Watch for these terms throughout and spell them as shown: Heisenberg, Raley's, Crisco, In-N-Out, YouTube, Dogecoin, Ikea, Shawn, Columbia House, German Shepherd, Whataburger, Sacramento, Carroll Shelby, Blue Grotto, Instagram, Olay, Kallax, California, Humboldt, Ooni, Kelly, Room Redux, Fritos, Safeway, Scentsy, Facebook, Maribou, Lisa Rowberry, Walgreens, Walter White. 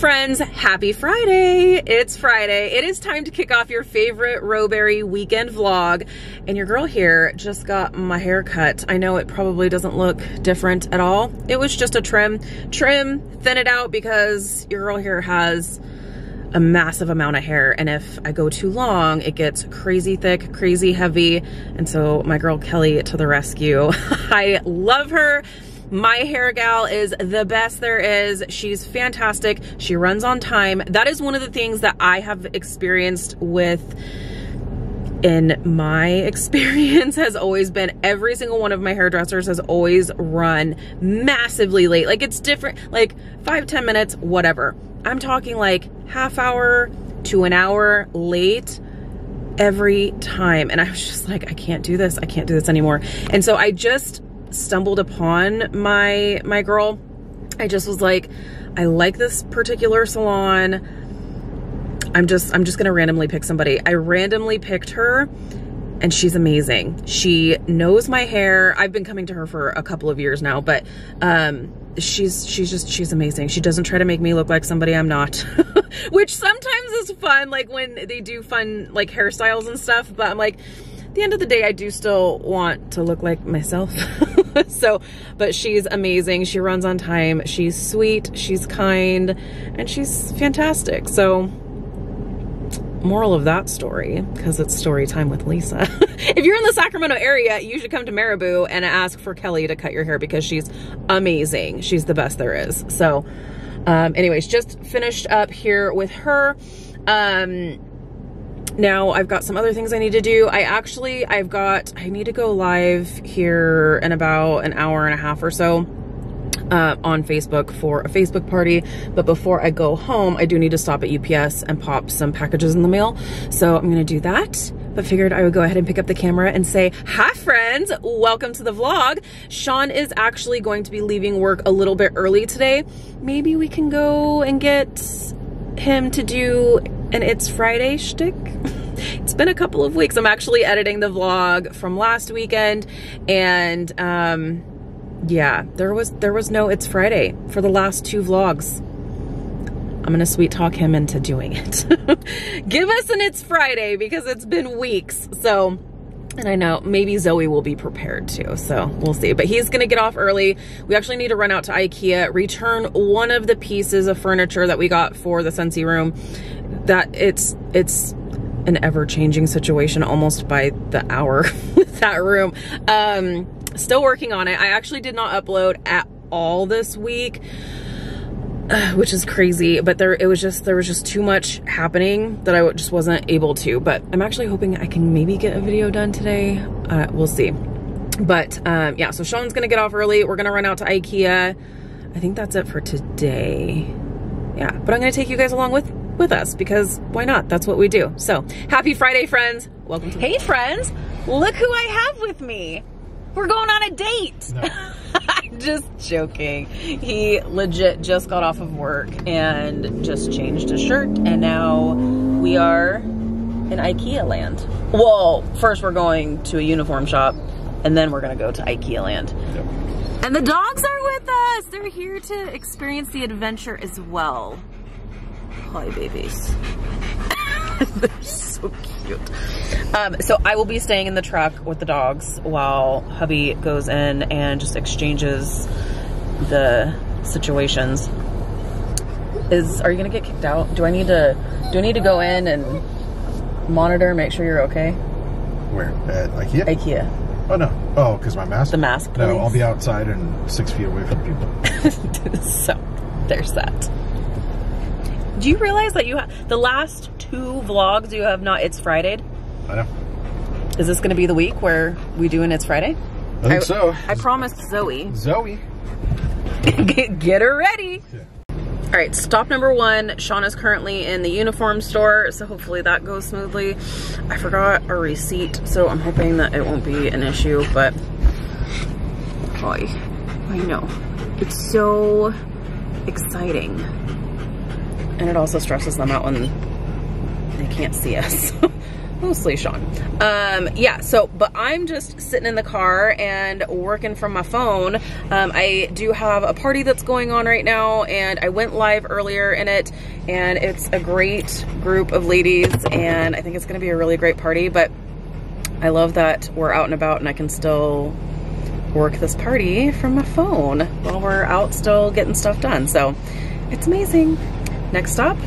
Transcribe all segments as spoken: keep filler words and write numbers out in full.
friends, happy Friday. It's Friday. It is time to kick off your favorite Rowberry weekend vlog. And your girl here just got my hair cut. I know it probably doesn't look different at all. It was just a trim, trim, thin it out because your girl here has a massive amount of hair. And if I go too long, it gets crazy thick, crazy heavy. And so my girl Kelly to the rescue. I love her. My hair gal is the best there is. She's fantastic. She runs on time. That is one of the things that I have experienced with in my experience has always been every single one of my hairdressers has always run massively late. Like it's different, like five, ten minutes, whatever. I'm talking like half hour to an hour late every time. And I was just like, I can't do this. I can't do this anymore. And so I just stumbled upon my my girl. I just was like, I like this particular salon. I'm just I'm just gonna randomly pick somebody. I randomly picked her and she's amazing. She knows my hair. I've been coming to her for a couple of years now, but um she's she's just she's amazing. She doesn't try to make me look like somebody I'm not, which sometimes is fun, like when they do fun like hairstyles and stuff, but I'm like, at the end of the day, I do still want to look like myself. So, but she's amazing. She runs on time. She's sweet. She's kind. And she's fantastic. So, moral of that story, because it's story time with Lisa. If you're in the Sacramento area, you should come to Maribou and ask for Kelly to cut your hair because she's amazing. She's the best there is. So, um, anyways, just finished up here with her. Um... Now I've got some other things I need to do. I actually, I've got, I need to go live here in about an hour and a half or so uh, on Facebook for a Facebook party. But before I go home, I do need to stop at U P S and pop some packages in the mail. So I'm gonna do that. But figured I would go ahead and pick up the camera and say, hi friends, welcome to the vlog. Shawn is actually going to be leaving work a little bit early today. Maybe we can go and get him to do and it's Friday shtick. It's been a couple of weeks. I'm actually editing the vlog from last weekend, and um, yeah, there was there was no It's Friday for the last two vlogs. I'm gonna sweet talk him into doing it. Give us an It's Friday because it's been weeks. So, and I know maybe Zoe will be prepared too, so we'll see. But he's gonna get off early. We actually need to run out to Ikea, return one of the pieces of furniture that we got for the Scentsy room. That it's it's an ever-changing situation almost by the hour with that room. Um, still working on it. I actually did not upload at all this week, which is crazy, but there it was just there was just too much happening that I just wasn't able to. But I'm actually hoping I can maybe get a video done today. Uh, we'll see. But um, yeah, so Shawn's gonna get off early. We're gonna run out to Ikea. I think that's it for today. Yeah, but I'm gonna take you guys along with with us because why not? That's what we do. So happy Friday, friends. Welcome to the- Hey friends, look who I have with me. We're going on a date. No. I'm just joking. He legit just got off of work and just changed his shirt and now we are in IKEA land. Well, first we're going to a uniform shop and then we're gonna go to IKEA land. Yep. And the dogs are with us. They're here to experience the adventure as well. Hi babies. They're so cute. Um, so I will be staying in the truck with the dogs while hubby goes in and just exchanges the situations. Is, are you gonna get kicked out? Do I need to, do I need to go in and monitor, make sure you're okay? Where? At Ikea? Ikea. Oh no. Oh, because my mask? The mask, please. No, I'll be outside and six feet away from people. So, there's that. Do you realize that you have, the last two vlogs you have not It's Friday'd? I know. Is this gonna be the week where we do an It's Friday? I think I, so. I promised Zoe. Zoe. get, get her ready. Yeah. All right, stop number one. Shawn is currently in the uniform store, so hopefully that goes smoothly. I forgot a receipt, so I'm hoping that it won't be an issue, but, oh, I know. It's so exciting. And it also stresses them out when they can't see us. mostly Shawn. Um, yeah, so, but I'm just sitting in the car and working from my phone. Um, I do have a party that's going on right now, and I went live earlier in it, and it's a great group of ladies, and I think it's gonna be a really great party, but I love that we're out and about and I can still work this party from my phone while we're out still getting stuff done. So it's amazing. Next stop,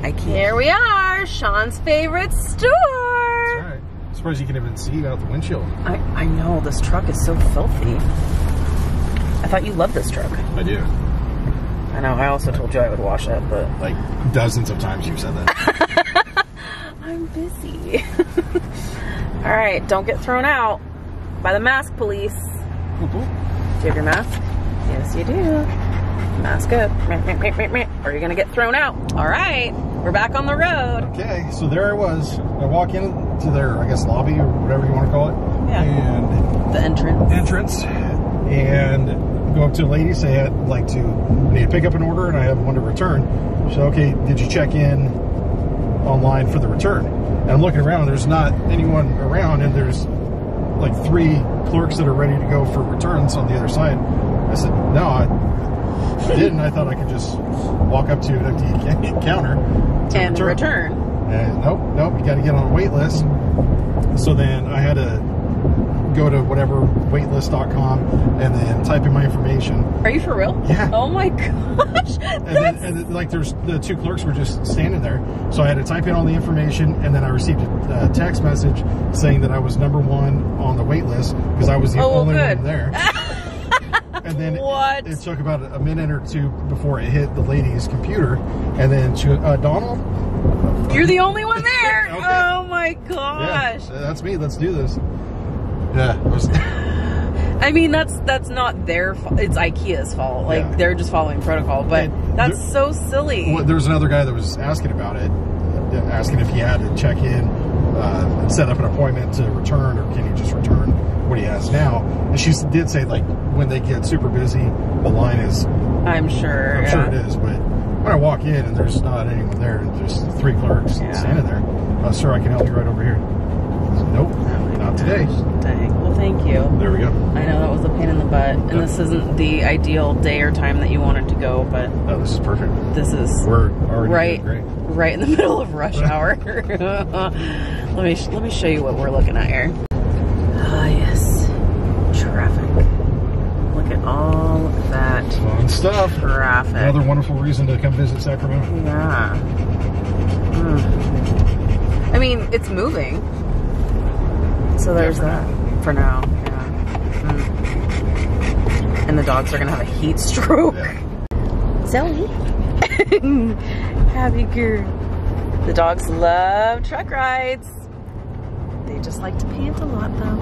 Ikea. Here we are, Shawn's favorite store. That's right. I'm surprised you can even see it out the windshield. I, I know, this truck is so filthy. I thought you loved this truck. I do. I know, I also told you I would wash it, but... Like, dozens of times you've said that. I'm busy. All right, don't get thrown out by the mask police. Mm-hmm. Do you have your mask? Yes, you do. Mask up. Or you're going to get thrown out. All right, we're back on the road. Okay, so there I was. I walk into their, I guess, lobby or whatever you want to call it. Yeah. And the entrance. Entrance. And go up to a lady, say I'd like to, I need to pick up an order and I have one to return. So, okay, did you check in online for the return? And I'm looking around, there's not anyone around, and there's like three clerks that are ready to go for returns on the other side. I said, no, I, I didn't. I thought I could just walk up to the counter to and return. return. And nope, nope, you got to get on a wait list. So then I had to go to whatever, waitlist dot com, and then type in my information. Are you for real? Yeah. Oh my gosh. And then, and then, like, there's the two clerks were just standing there. So I had to type in all the information, and then I received a, a text message saying that I was number one on the wait list because I was the oh, only good. one there. And then what? It, it took about a minute or two before it hit the lady's computer. And then she, uh, Donald? You're the only one there. Okay. Oh my gosh. Yeah, that's me. Let's do this. Yeah. It was I mean, that's that's not their fault. It's Ikea's fault. Like, yeah. They're just following protocol, but and that's there, so silly. Well, there was another guy that was asking about it, asking if he had to check in, uh, and set up an appointment to return, or can he just return what he has now? And she did say, like, when they get super busy, the line is... I'm sure. I'm yeah. sure it is, but when I walk in and there's not anyone there, and just three clerks yeah. standing there, uh, sir, I can help you right over here. Said, nope, oh not gosh. today. Dang. Thank you. There we go. I know, that was a pain in the butt. And yep. This isn't the ideal day or time that you wanted to go, but... Oh, this is perfect. This is... We're already right, great. Right in the middle of rush hour. let me let me show you what we're looking at here. Ah, yes. Traffic. Look at all of that fun stuff. Traffic. Another wonderful reason to come visit Sacramento. Yeah. Mm. I mean, it's moving. So there's that. that. For now, yeah. Mm. And the dogs are gonna have a heat stroke. Yeah. Zoe, happy girl. The dogs love truck rides. They just like to pant a lot, though.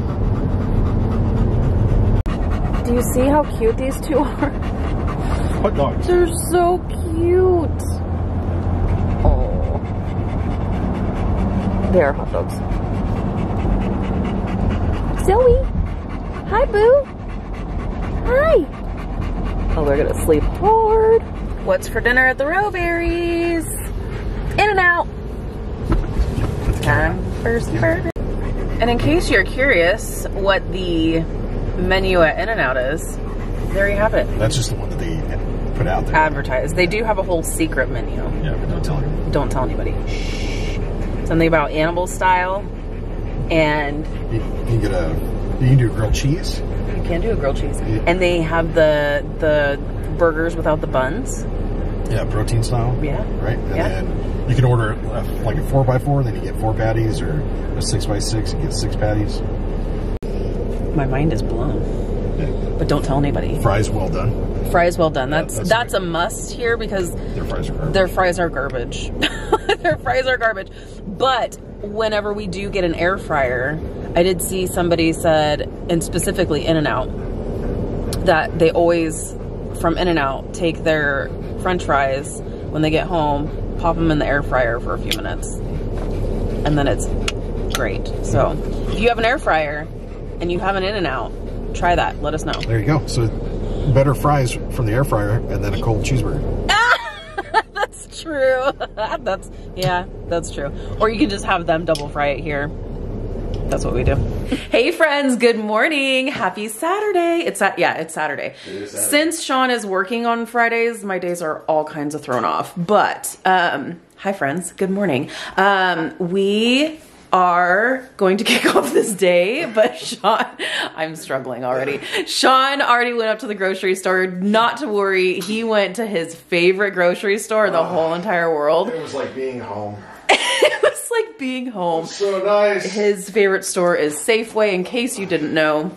Do you see how cute these two are? What dogs? They're so cute. Oh, they are hot dogs. Zoe. Hi, Boo. Hi. Oh, they're going to sleep hard. What's for dinner at the Rowberry's? In-N-Out. It's time for some burger. And in case you're curious what the menu at In-N-Out is, there you have it. That's just the one that they put out there. Advertise. They do have a whole secret menu. Yeah, but don't tell anybody. Don't tell anybody. Shh. Something about animal style. And you, you get a, you can do a grilled cheese. You can do a grilled cheese, yeah. And they have the the burgers without the buns. Yeah, protein style. Yeah, right. And yeah. Then you can order a, like a four by four, then you get four patties, or a six by six, you get six patties. My mind is blown. Yeah. But don't tell anybody. Fries well done. Fries well done. That's yeah, that's, that's a must here because their fries are garbage. Their fries are garbage. their fries are garbage, but. Whenever we do get an air fryer, I did see somebody said, and specifically In-N-Out, that they always, from In-N-Out, take their french fries when they get home, pop them in the air fryer for a few minutes, and then it's great. So, if you have an air fryer, and you have an In-N-Out, try that. Let us know. There you go. So, better fries from the air fryer, and then a cold cheeseburger. That's true. That's, yeah, that's true. Or you can just have them double fry it here. That's what we do. Hey friends, good morning. Happy Saturday. It's at, yeah, it's Saturday. It is Saturday. Since Shawn is working on Fridays, my days are all kinds of thrown off. But um, hi friends, good morning. Um, we are going to kick off this day, but Shawn, I'm struggling already. Shawn already went up to the grocery store. Not to worry, he went to his favorite grocery store in the uh, whole entire world. It was like being home. It was like being home. So nice. His favorite store is Safeway. In case you didn't know,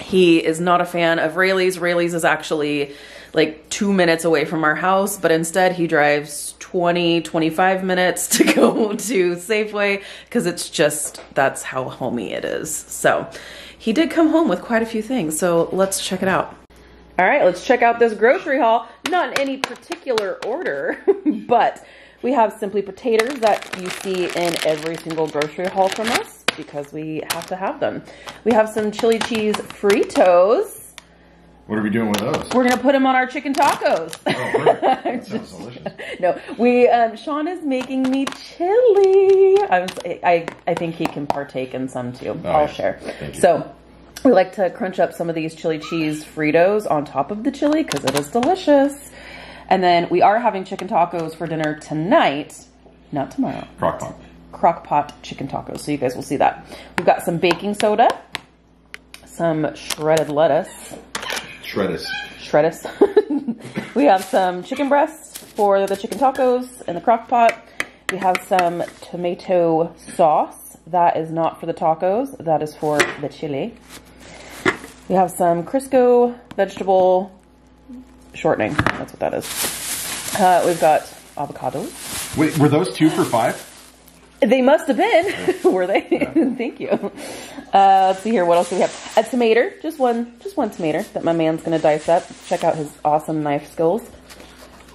he is not a fan of Raley's. Raley's is actually like two minutes away from our house, but instead he drives twenty, twenty-five minutes to go to Safeway because it's just, that's how homey it is. So he did come home with quite a few things. So let's check it out. All right, let's check out this grocery haul. Not in any particular order, but we have Simply Potatoes that you see in every single grocery haul from us because we have to have them. We have some chili cheese Fritos. What are we doing with those? We're gonna put them on our chicken tacos. Oh, right. That sounds delicious. No, we, um, Shawn is making me chili. I, I, I think he can partake in some too. Oh, I'll yeah. share. Thank you. So we like to crunch up some of these chili cheese Fritos on top of the chili because it is delicious. And then we are having chicken tacos for dinner tonight, not tomorrow. Crock-pot. Crock-pot chicken tacos, so you guys will see that. We've got some baking soda, some shredded lettuce. Shreddus. Shreddus. We have some chicken breasts for the chicken tacos in the crock-pot. We have some tomato sauce. That is not for the tacos. That is for the chili. We have some Crisco vegetable shortening, that's what that is. Uh, we've got avocados. Wait, were those two for five? They must have been, yeah. Were they? Yeah. Thank you. Uh, let's see here, what else do we have? A tomato, just one, just one tomato that my man's gonna dice up. Check out his awesome knife skills.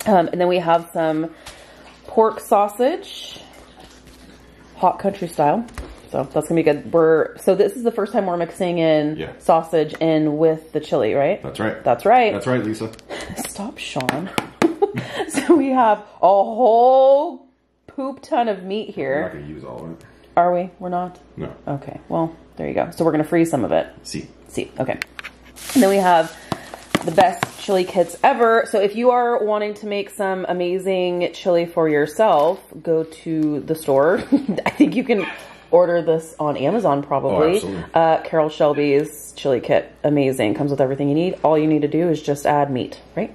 Um, and then we have some pork sausage, hot country style. So that's gonna be good. We're, so this is the first time we're mixing in yeah. sausage in with the chili, right? That's right. That's right. That's right, Lisa. Stop, Shawn. So we have a whole poop ton of meat here. We're not gonna use all of it. Are we? We're not? No. Okay, well, there you go. So we're gonna freeze some of it. See. See, okay. And then we have the best chili kits ever. So if you are wanting to make some amazing chili for yourself, go to the store. I think you can order this on Amazon probably. Oh, uh, Carroll Shelby's chili kit. Amazing. Comes with everything you need. All you need to do is just add meat, right?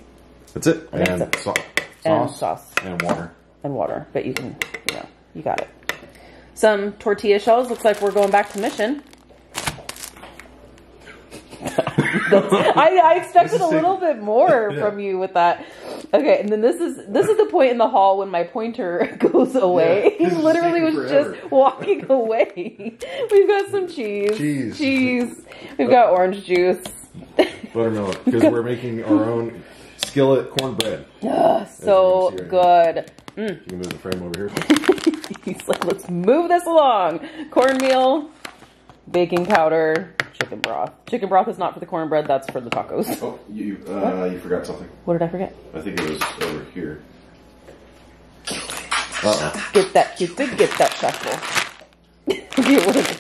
That's it. And, and that's it. Sauce. And sauce. And water. And water. But you can, you know, you got it. Some tortilla shells. Looks like we're going back to Mission. I, I expected a little bit more yeah. from you with that. Okay, and then this is this is the point in the hall when my pointer goes away. Yeah, he literally was forever. just walking away. We've got some cheese. Cheese. Cheese. We've got orange juice. Buttermilk, because we're making our own skillet cornbread. Uh, so right good. Mm. You can move the frame over here. He's like, let's move this along. Cornmeal, baking powder, chicken broth. Chicken broth is not for the cornbread, that's for the tacos. Oh, you uh, you forgot something. What did I forget? I think it was over here. Uh-oh. Get that, you did get that shuffle. Okay, what is it?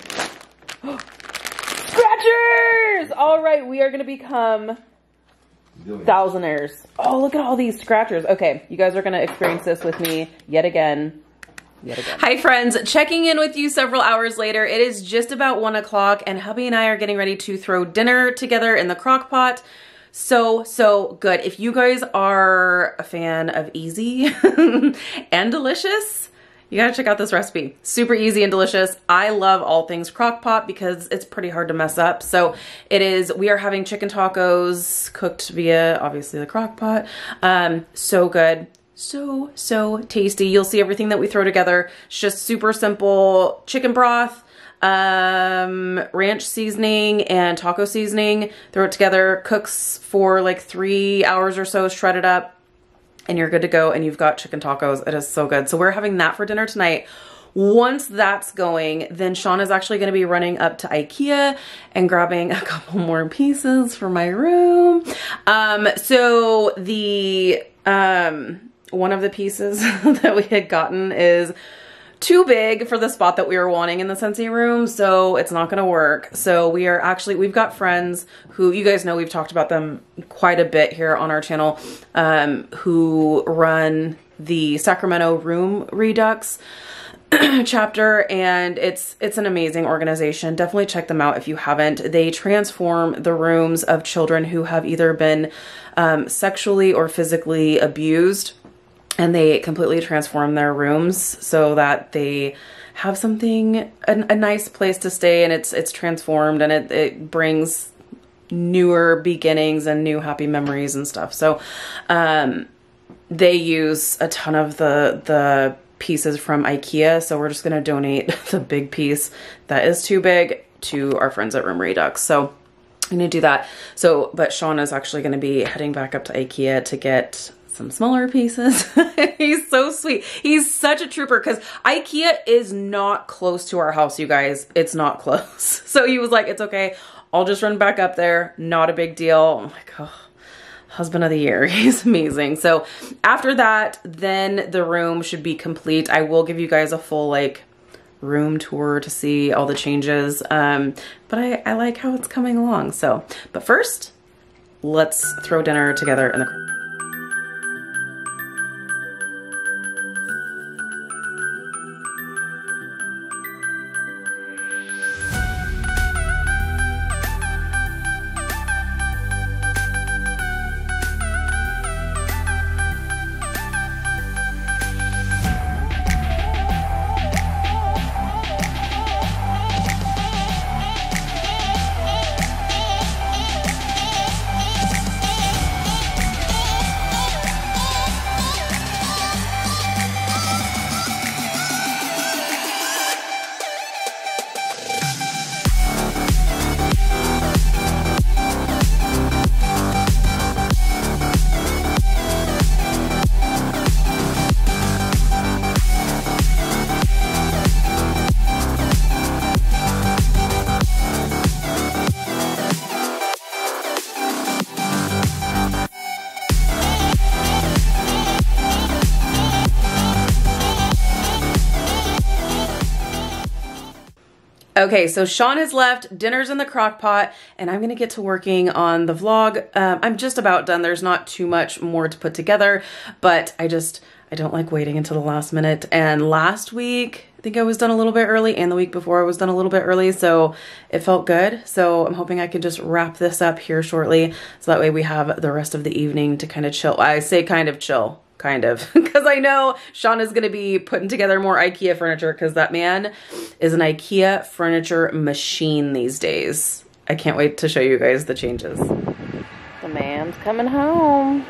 Scratchers! All right, we are gonna become thousandaires. Oh, look at all these scratchers. Okay, you guys are gonna experience this with me yet again. Hi friends, checking in with you several hours later. It is just about one o'clock and hubby and I are getting ready to throw dinner together in the crock pot. So, so good. If you guys are a fan of easy and delicious, you gotta check out this recipe. Super easy and delicious. I love all things crock pot because it's pretty hard to mess up. So it is, we are having chicken tacos cooked via obviously the crock pot. Um, so good. So, so tasty. You'll see everything that we throw together. It's just super simple chicken broth, um, ranch seasoning and taco seasoning. Throw it together, cooks for like three hours or so, shred it up, and you're good to go. And you've got chicken tacos. It is so good. So we're having that for dinner tonight. Once that's going, then Shawn is actually going to be running up to Ikea and grabbing a couple more pieces for my room. Um, so the, um, one of the pieces that we had gotten is too big for the spot that we were wanting in the Scentsy room, so it's not gonna work. So we are actually, we've got friends who, you guys know we've talked about them quite a bit here on our channel, um, who run the Sacramento Room Redux chapter, and it's it's an amazing organization. Definitely check them out if you haven't. They transform the rooms of children who have either been um, sexually or physically abused, and they completely transform their rooms so that they have something, a, a nice place to stay, and it's it's transformed, and it, it brings newer beginnings and new happy memories and stuff. So um, they use a ton of the the pieces from Ikea, so we're just gonna donate the big piece that is too big to our friends at Room Redux. So I'm gonna do that. So, but Shawn is actually gonna be heading back up to Ikea to get some smaller pieces. He's so sweet. He's such a trooper, because Ikea is not close to our house, you guys. It's not close. So he was like, it's okay, I'll just run back up there, not a big deal. I'm like, oh, husband of the year, he's amazing. So after that, then the room should be complete. I will give you guys a full like room tour to see all the changes, um, but I, I like how it's coming along. So, but first, let's throw dinner together in the Okay, so Shawn has left, dinner's in the crock pot, and I'm gonna get to working on the vlog. Um, I'm just about done. There's not too much more to put together, but I just, I don't like waiting until the last minute. And last week, I think I was done a little bit early, and the week before I was done a little bit early, so it felt good. So I'm hoping I can just wrap this up here shortly, so that way we have the rest of the evening to kind of chill. I say kind of chill. Kind of, because I know Shawn is going to be putting together more Ikea furniture, because that man is an Ikea furniture machine these days. I can't wait to show you guys the changes. The man's coming home.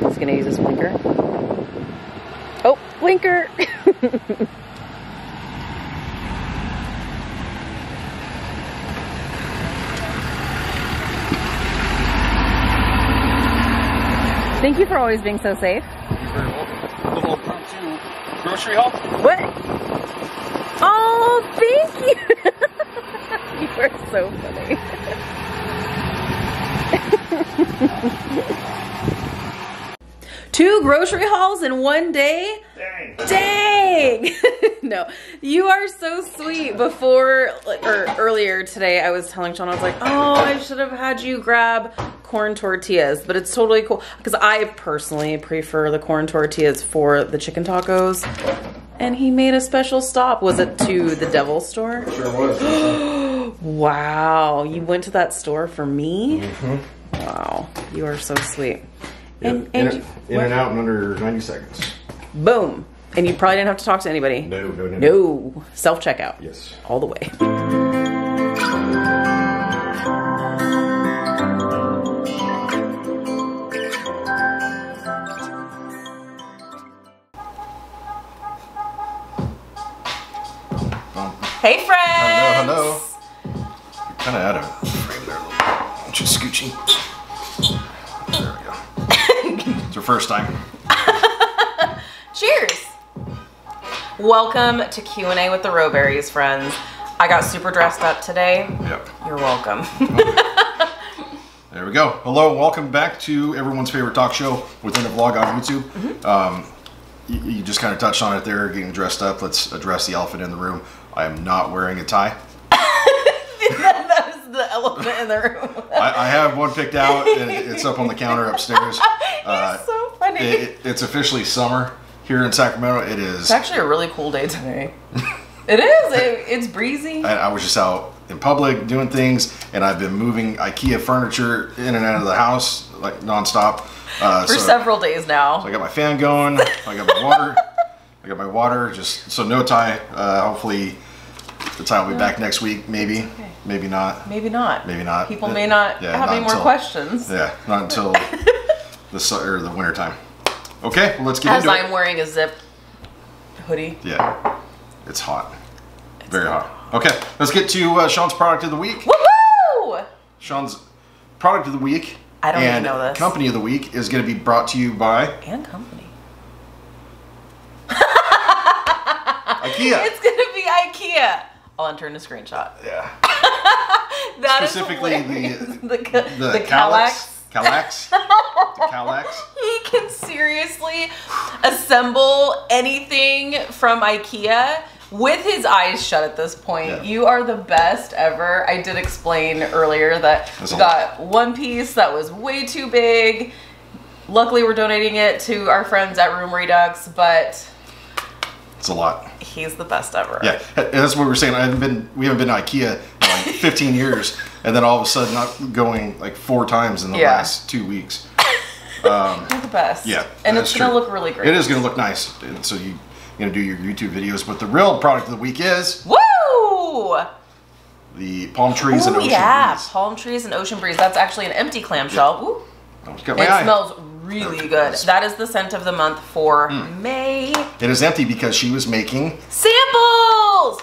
He's going to use his blinker. Oh, blinker! Thank you for always being so safe. You're welcome. A little impromptu grocery haul. What? Oh, thank you. You are so funny. Two grocery hauls in one day? Dang. Dang. No, you are so sweet. Before, or earlier today, I was telling Shawn, I was like, oh, I should have had you grab corn tortillas, but it's totally cool, because I personally prefer the corn tortillas for the chicken tacos. And he made a special stop. Was it to the Devil Store? Sure was. Wow, you went to that store for me? Mm-hmm. Wow, you are so sweet. Yeah, and, and in, you, in and out in under ninety seconds. Boom. And you probably didn't have to talk to anybody. No, no, no. No, no. Self-checkout. Yes. All the way. Hey friends! Hello, hello. You're kind of out of frame there a little bit. Don't you scoochie? There we go. It's your first time. Cheers! Welcome to Q and A with the Rowberries, friends. I got super dressed up today. Yep. You're welcome. Okay. There we go. Hello, welcome back to everyone's favorite talk show within a vlog on YouTube. Mm-hmm. um, you, you just kind of touched on it there, getting dressed up. Let's address the elephant in the room. I am not wearing a tie. That was the elephant in the room. I, I have one picked out, and it, it's up on the counter upstairs. Uh, it's so funny. It, it, it's officially summer here in Sacramento. It is. It's actually a really cool day today. It is. It, it's breezy. I, I was just out in public doing things, and I've been moving Ikea furniture in and out of the house like nonstop uh, for so, several days now. So I got my fan going. I got my water. I got my water. Just so no tie. Uh, hopefully the tie will be no. back next week. Maybe. Okay. Maybe not. Maybe not. Maybe not. People it, may not yeah, have not any until, more questions. Yeah. Not until the or the winter time. Okay. Well, let's get As into I'm it. I'm wearing a zip hoodie. Yeah. It's hot. It's Very hot. hot. Okay, let's get to uh, Shawn's product of the week. Woohoo! Shawn's product of the week. I don't even know this. Company of the week is going to be brought to you by. And company. Ikea. It's going to be Ikea. I'll enter in a screenshot. Yeah. That Specifically is the the, the, the Kallax. Kallax. The Kallax. He can seriously assemble anything from Ikea with his eyes shut at this point. Yeah. You are the best ever. I did explain earlier that That's we got one piece that was way too big. Luckily, we're donating it to our friends at Room Redux, but it's a lot. He's the best ever. Yeah, that's what we were saying. I haven't been, we haven't been to Ikea in like fifteen years, and then all of a sudden, I'm going like four times in the yeah. last two weeks. Um, You're the best. Yeah, and it's gonna true. look really great. It is gonna look nice. And so you. Gonna do your YouTube videos, but the real product of the week is woo the palm trees Ooh, and ocean yeah. breeze. Yeah, palm trees and ocean breeze. That's actually an empty clamshell. Yeah. Ooh. Got my it eye. smells really Perfect. good. That is the scent of the month for mm. May. It is empty because she was making samples.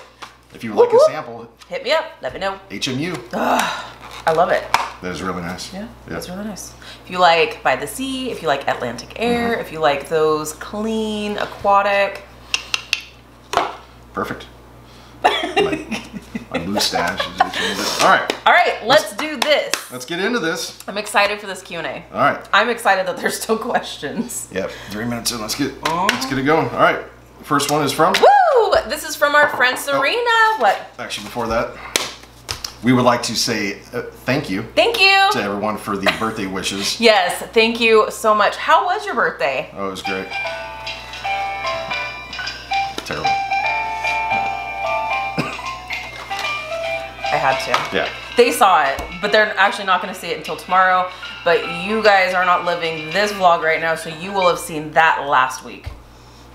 If you would like Woo-hoo. a sample, hit me up. Let me know. H M U. Ugh, I love it. That is really nice. Yeah, that's yeah. really nice. If you like by the sea, if you like Atlantic air, mm-hmm. if you like those clean aquatic. Perfect. My, my mustache. All right. All right. Let's, let's do this. Let's get into this. I'm excited for this Q and A. All right. I'm excited that there's still questions. Yep. Three minutes in. Let's get. Oh. Let's get it going. All right. The first one is from. Woo! This is from our friend Serena. Oh. What? Actually, before that, we would like to say uh, thank you. Thank you to everyone for the birthday wishes. Yes. Thank you so much. How was your birthday? Oh, it was great. Terrible. I had to. Yeah. They saw it, but they're actually not going to see it until tomorrow. But you guys are not living this vlog right now, so you will have seen that last week.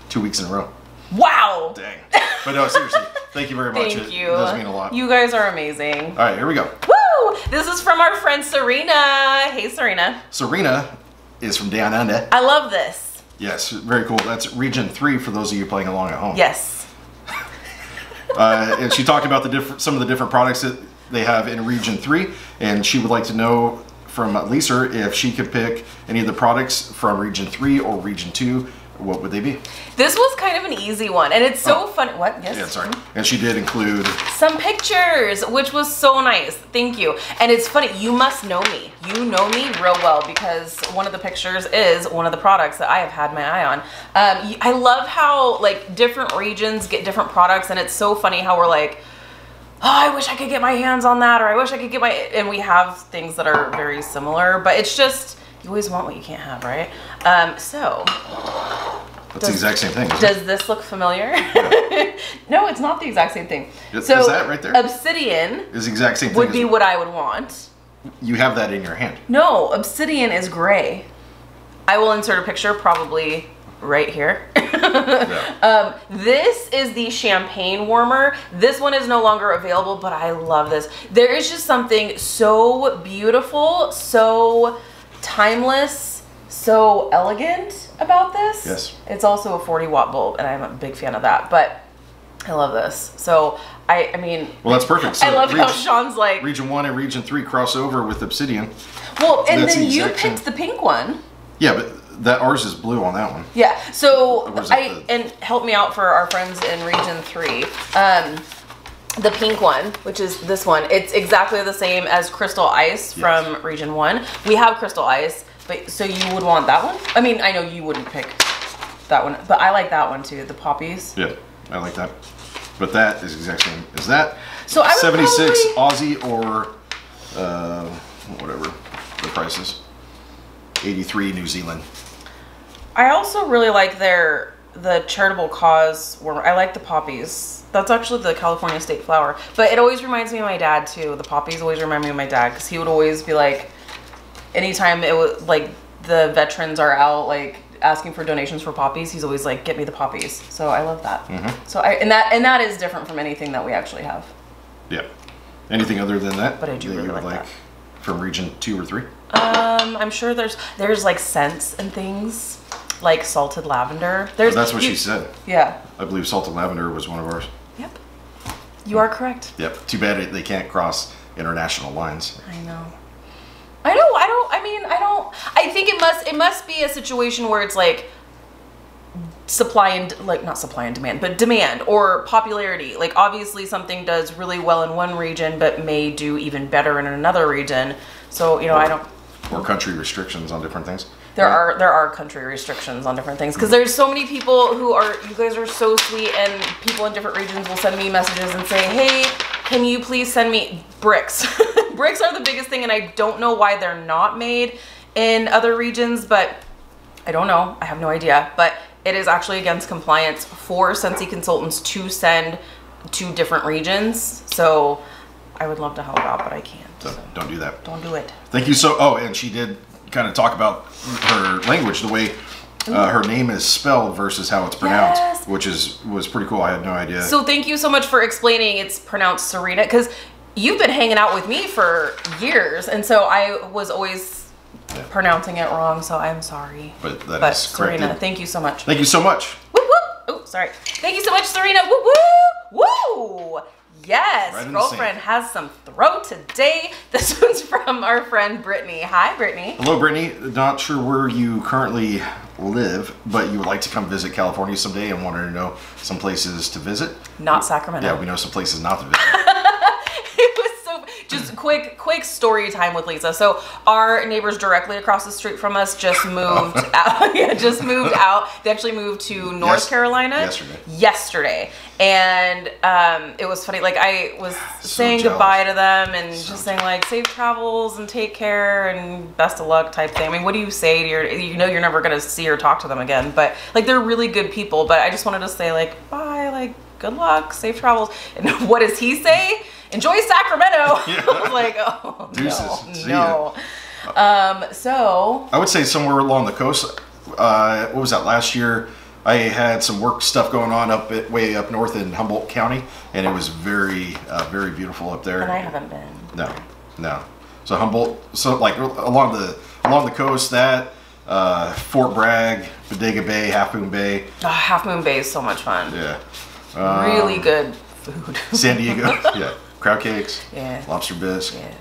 Two weeks in a row. Wow. Dang. But no, seriously, thank you very much. Thank it, you. It does mean a lot. You guys are amazing. All right, here we go. Woo! This is from our friend Serena. Hey, Serena. Serena is from Down Under. I love this. Yes, very cool. That's region three for those of you playing along at home. Yes. Uh, and she talked about the different, some of the different products that they have in Region three, and she would like to know from Lisa if she could pick any of the products from Region three or Region two, what would they be? This was kind of an easy one, and it's so oh. fun. What? Yes. Yeah, sorry. And she did include some pictures, which was so nice. Thank you. And it's funny, you must know me. You know me real well because one of the pictures is one of the products that I have had my eye on. Um, I love how like different regions get different products, and it's so funny how we're like, oh, I wish I could get my hands on that, or I wish I could get my, and we have things that are very similar, but it's just, you always want what you can't have, right? Um, so. That's does, the exact same thing. Does it? This look familiar? Yeah. No, it's not the exact same thing. Is, so is that right there? Obsidian is the exact same thing would be what I would want. You have that in your hand. No, obsidian is gray. I will insert a picture probably right here. Yeah. um, this is the champagne warmer. This one is no longer available, but I love this. There is just something so beautiful, so timeless, so elegant about this. Yes. It's also a forty watt bulb, and I'm a big fan of that, but I love this. So I, I mean, well, that's perfect. So I love region, how Shawn's like region one and region three crossover with obsidian. Well, and that's then the you picked same. the pink one. Yeah, but that ours is blue on that one. Yeah. So I, and help me out for our friends in region three. Um, the pink one, which is this one. It's exactly the same as Crystal Ice from yes. Region one. We have Crystal Ice, but so you would want that one? I mean, I know you wouldn't pick that one, but I like that one too, the poppies. Yeah, I like that. But that is exactly the same as that. So I would seventy-six probably... Aussie or uh, whatever the price is. eighty-three New Zealand. I also really like their the charitable cause warmer. I like the poppies. That's actually the California state flower. But it always reminds me of my dad too. The poppies always remind me of my dad because he would always be like, anytime it was like the veterans are out like asking for donations for poppies, he's always like, get me the poppies. So I love that. Mm-hmm. So I and that and that is different from anything that we actually have. Yeah. Anything other than that? But I do that really you would like, like that. From region two or three? Um, I'm sure there's there's like scents and things. Like salted lavender. There's, well, that's what you, she said. Yeah. I believe salted lavender was one of ours. Yep. You are correct. Yep. Too bad they can't cross international lines. I know. I know. I don't. I mean, I don't. I think it must. It must be a situation where it's like supply and like not supply and demand, but demand or popularity. Like obviously something does really well in one region, but may do even better in another region. So you know, or, I don't. Or country restrictions on different things. There yeah. are there are country restrictions on different things because there's so many people who are you guys are so sweet and people in different regions will send me messages and say, hey, can you please send me bricks? Bricks are the biggest thing and I don't know why they're not made in other regions, but I don't know. I have no idea. But it is actually against compliance for Scentsy consultants to send to different regions. So I would love to help out, but I can't. So, so. Don't do that. Don't do it. Thank you so oh, and she did kind of talk about her language, the way uh, her name is spelled versus how it's pronounced, yes. which is was pretty cool. I had no idea. So thank you so much for explaining it's pronounced Serena, because you've been hanging out with me for years, and so I was always yeah. pronouncing it wrong, so I'm sorry. But that but is correct. Serena, thank you so much. Thank you so much. Woo woo! Oh, sorry. Thank you so much, Serena. Woo woo! Woo! Yes, right girlfriend has some throat today. This one's from our friend Brittany. Hi, Brittany. Hello, Brittany. Not sure where you currently live, but you would like to come visit California someday and wanted to know some places to visit. Not Sacramento. Yeah, we know some places not to visit. It was so, just quick, quick story time with Lisa. So our neighbors directly across the street from us just moved oh. out. Yeah, just moved out. They actually moved to North yes. Carolina yesterday. Yesterday. And um, it was funny, like I was so saying jealous. Goodbye to them and so just saying like, safe travels and take care and best of luck type thing. I mean, what do you say to your, you know you're never gonna see or talk to them again, but like they're really good people, but I just wanted to say like, bye, like good luck, safe travels. And what does he say? Enjoy Sacramento. Yeah. I was like, oh Deuces. No, no. Um, so. I would say somewhere along the coast, uh, what was that last year? I had some work stuff going on up at, way up north in Humboldt County, and it was very, uh, very beautiful up there. And I haven't been. No, no. So Humboldt, so like along the along the coast, that uh, Fort Bragg, Bodega Bay, Half Moon Bay. Oh, Half Moon Bay is so much fun. Yeah. Um, really good food. San Diego, yeah. Crab cakes. Yeah. Lobster bisque. Yes.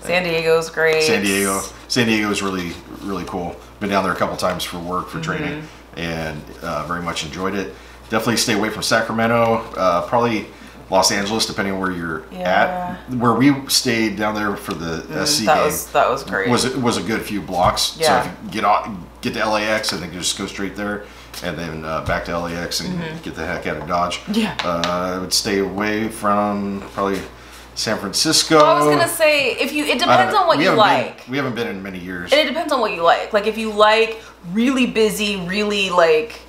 San Diego's great. San Diego, San Diego's really, really cool. Been down there a couple times for work for mm-hmm. training. And uh, very much enjoyed it. Definitely stay away from Sacramento, uh, probably Los Angeles, depending on where you're yeah. at. Where we stayed down there for the mm, S C that game was, that was great. Was was a good few blocks. Yeah. So if you get on, get to L A X and then you just go straight there, and then uh, back to L A X and mm-hmm. get the heck out of Dodge. Yeah. Uh, I would stay away from probably San Francisco. I was gonna say if you it depends on what you like. Been, we haven't been in many years. And it depends on what you like. Like if you like really busy, really like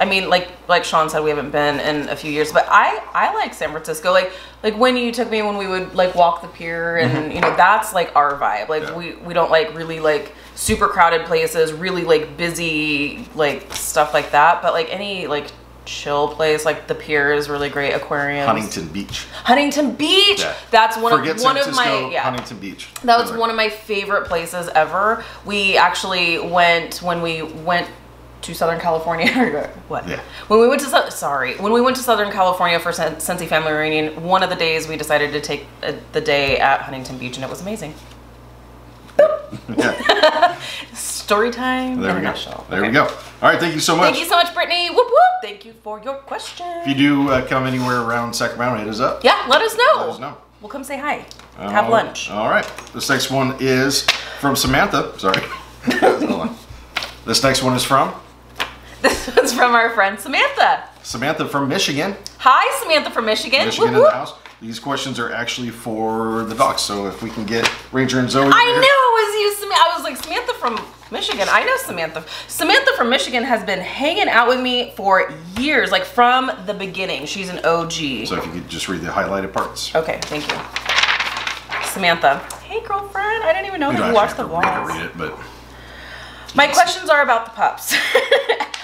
I mean like like Shawn said, we haven't been in a few years, but I I like San Francisco. Like like when you took me when we would like walk the pier and mm-hmm. you know that's like our vibe. Like yeah. we we don't like really like super crowded places, really like busy like stuff like that, but like any like chill place like the pier is really great. Aquariums. Huntington Beach. Huntington Beach. Yeah. That's one Forget of one San Francisco, of my yeah. Huntington Beach. That was one of my favorite places ever. We actually went when we went to Southern California. What? Yeah. When we went to sorry when we went to Southern California for Scentsy family reunion, one of the days we decided to take the day at Huntington Beach, and it was amazing. Boop. Yeah. Story time. There we go. There okay. we go. All right. Thank you so much. Thank you so much, Brittany. Whoop whoop. Thank you for your question. If you do uh, come anywhere around Sacramento, hit us up. Yeah. Let us know. Let us know. We'll come say hi. Um, Have lunch. All right. This next one is from Samantha. Sorry. This next one is from. This one's from our friend Samantha. Samantha from Michigan. Hi, Samantha from Michigan. Michigan Woo-hoo. In the house. These questions are actually for the docs, so if we can get Ranger and Zoe. I knew it was you, Samantha. I was like, Samantha from Michigan. I know Samantha. Samantha from Michigan has been hanging out with me for years, like from the beginning. She's an O G. So if you could just read the highlighted parts. Okay, thank you. Samantha. Hey, girlfriend. I didn't even know you that you watched the vlogs. I don't read it, but... My questions are about the pups.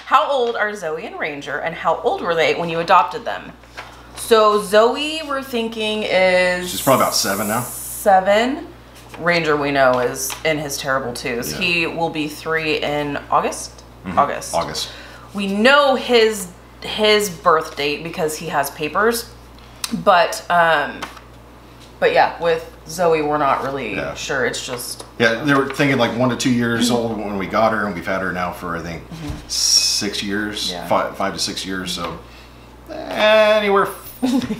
How old are Zoe and Ranger, and how old were they when you adopted them? So Zoe, we're thinking is... She's probably about seven now. Seven. Ranger, we know, is in his terrible twos. Yeah. He will be three in August? Mm-hmm. August. August. We know his his birth date because he has papers. But, um, but yeah, with... Zoe, we're not really yeah. sure. It's just yeah. They were thinking like one to two years old when we got her, and we've had her now for I think mm-hmm. six years, yeah. five, five to six years. So anywhere,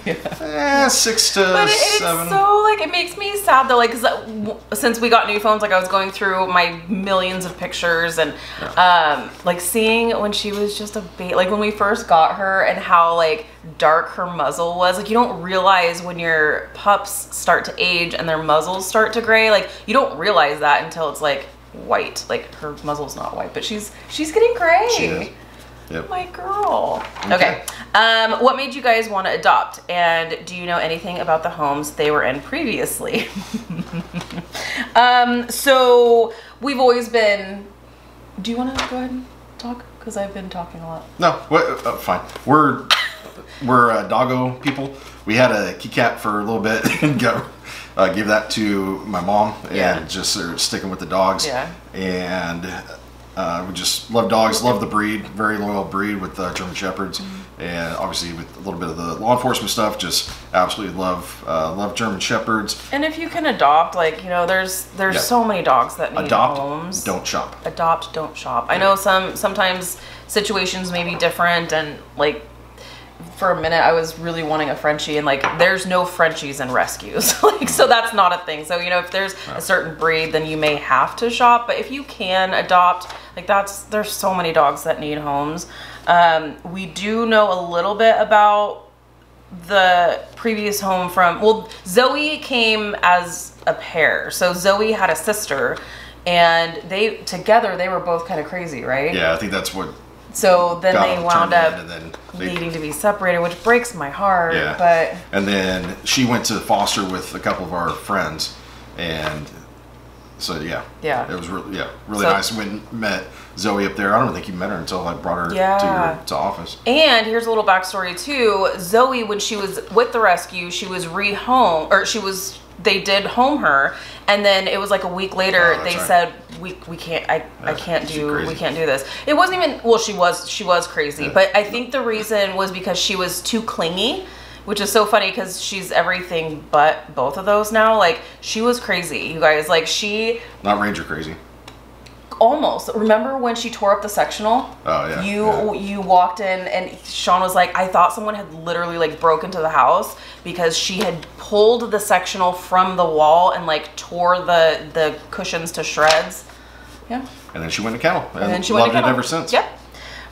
yeah. eh, six to but it, seven. It's so like it makes me sad though. Like cause, uh, since we got new phones, like I was going through my millions of pictures and yeah. um, like seeing when she was just a baby, like when we first got her, and how like. Dark her muzzle was. Like you don't realize when your pups start to age and their muzzles start to gray, like you don't realize that until it's like white. Like her muzzle's not white, but she's she's getting gray. She is. Yep. My girl. Okay. okay. Um, what made you guys want to adopt, and do you know anything about the homes they were in previously? um, so we've always been, do you want to go ahead and talk? Because I've been talking a lot. No, what, uh, fine. We're We're uh, doggo people. We had a kitty cat for a little bit and go, uh, gave that to my mom and yeah. just uh, sticking with the dogs. Yeah. And uh, we just love dogs, love the breed, very loyal breed with uh, German Shepherds. Mm-hmm. And obviously with a little bit of the law enforcement stuff, just absolutely love uh, love German Shepherds. And if you can adopt, like, you know, there's there's yeah. so many dogs that need adopt, homes. Don't shop. Adopt, don't shop. Yeah. I know some sometimes situations may be different and like, for a minute, I was really wanting a Frenchie, and like, there's no Frenchies in rescues, like, so that's not a thing. So you know, if there's a certain breed, then you may have to shop. But if you can adopt, like, that's there's so many dogs that need homes. Um, we do know a little bit about the previous home from. Well, Zoe came as a pair, so Zoe had a sister, and they together they were both kind of crazy, right? Yeah, I think that's what. So then Got they wound up then they, needing to be separated, which breaks my heart. Yeah. But and then she went to foster with a couple of our friends, and so yeah, yeah, it was really yeah really so, nice. We met Zoe up there. I don't think you met her until I brought her yeah. to your to office. And here's a little backstory too. Zoe, when she was with the rescue, she was rehomed or she was. They did home her, and then it was like a week later oh, they right. said we we can't I, yeah, I can't do we can't do this. It wasn't even well she was she was crazy, yeah. but I think the reason was because she was too clingy, which is so funny because she's everything but both of those now. Like she was crazy, you guys. Like she not Ranger crazy. Almost. Remember when she tore up the sectional? Oh yeah. You yeah. you walked in and Shawn was like, I thought someone had literally like broke into the house because she had pulled the sectional from the wall and like tore the the cushions to shreds. Yeah. And then she went to kennel. And, and then she loved went to it ever since. Yep.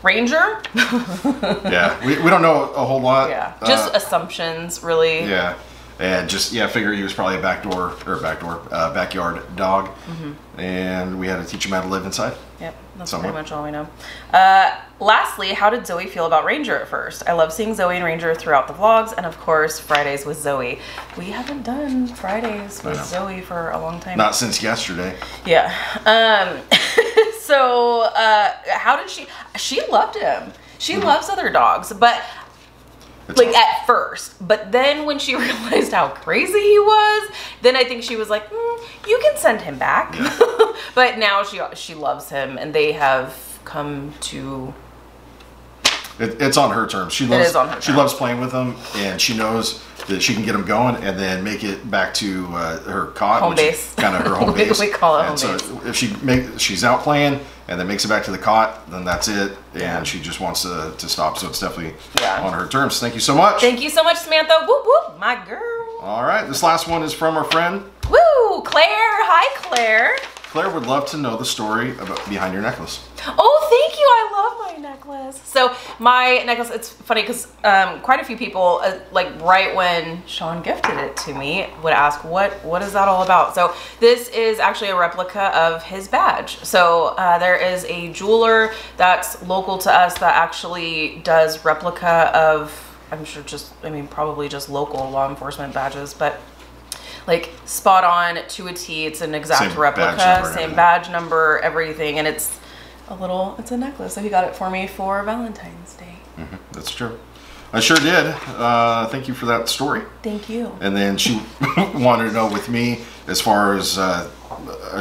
Ranger. yeah. We we don't know a whole lot. Yeah. Just uh, assumptions, really. Yeah. And just, yeah, figure he was probably a backdoor, or backdoor, uh, backyard dog. Mm-hmm. And we had to teach him how to live inside. Yep, that's somewhat. Pretty much all we know. Uh, lastly, how did Zoe feel about Ranger at first? I love seeing Zoe and Ranger throughout the vlogs, and of course, Fridays with Zoe. We haven't done Fridays with Zoe for a long time. Not since yesterday. Yeah. Um, so, uh, how did she, she loved him. She mm-hmm. loves other dogs, but... It's like awesome. At first, but then when she realized how crazy he was, then I think she was like, mm, you can send him back. Yeah. But now she she loves him, and they have come to it, it's on her terms. She loves, it is on her terms. She loves playing with them, and she knows that she can get them going and then make it back to uh, her cot, home which base. Is kind of her home base. We call it and home so base. If she make, she's out playing and then makes it back to the cot, then that's it, and she just wants to, to stop. So it's definitely yeah. on her terms. Thank you so much. Thank you so much, Samantha. Whoop whoop, my girl. All right, this last one is from our friend. Woo, Claire. Hi, Claire. Claire would love to know the story about behind your necklace. Oh, thank you. I love my necklace. So my necklace, it's funny because um, quite a few people, uh, like right when Shawn gifted it to me, would ask, what, what is that all about? So this is actually a replica of his badge. So uh, there is a jeweler that's local to us that actually does replica of, I'm sure just, I mean, probably just local law enforcement badges, but like spot on to a T. It's an exact replica, same badge number, everything. And it's a little, it's a necklace. So he got it for me for Valentine's Day. Mm-hmm. That's true. I sure did. Uh, thank you for that story. Thank you. And then she wanted to know with me as far as, uh,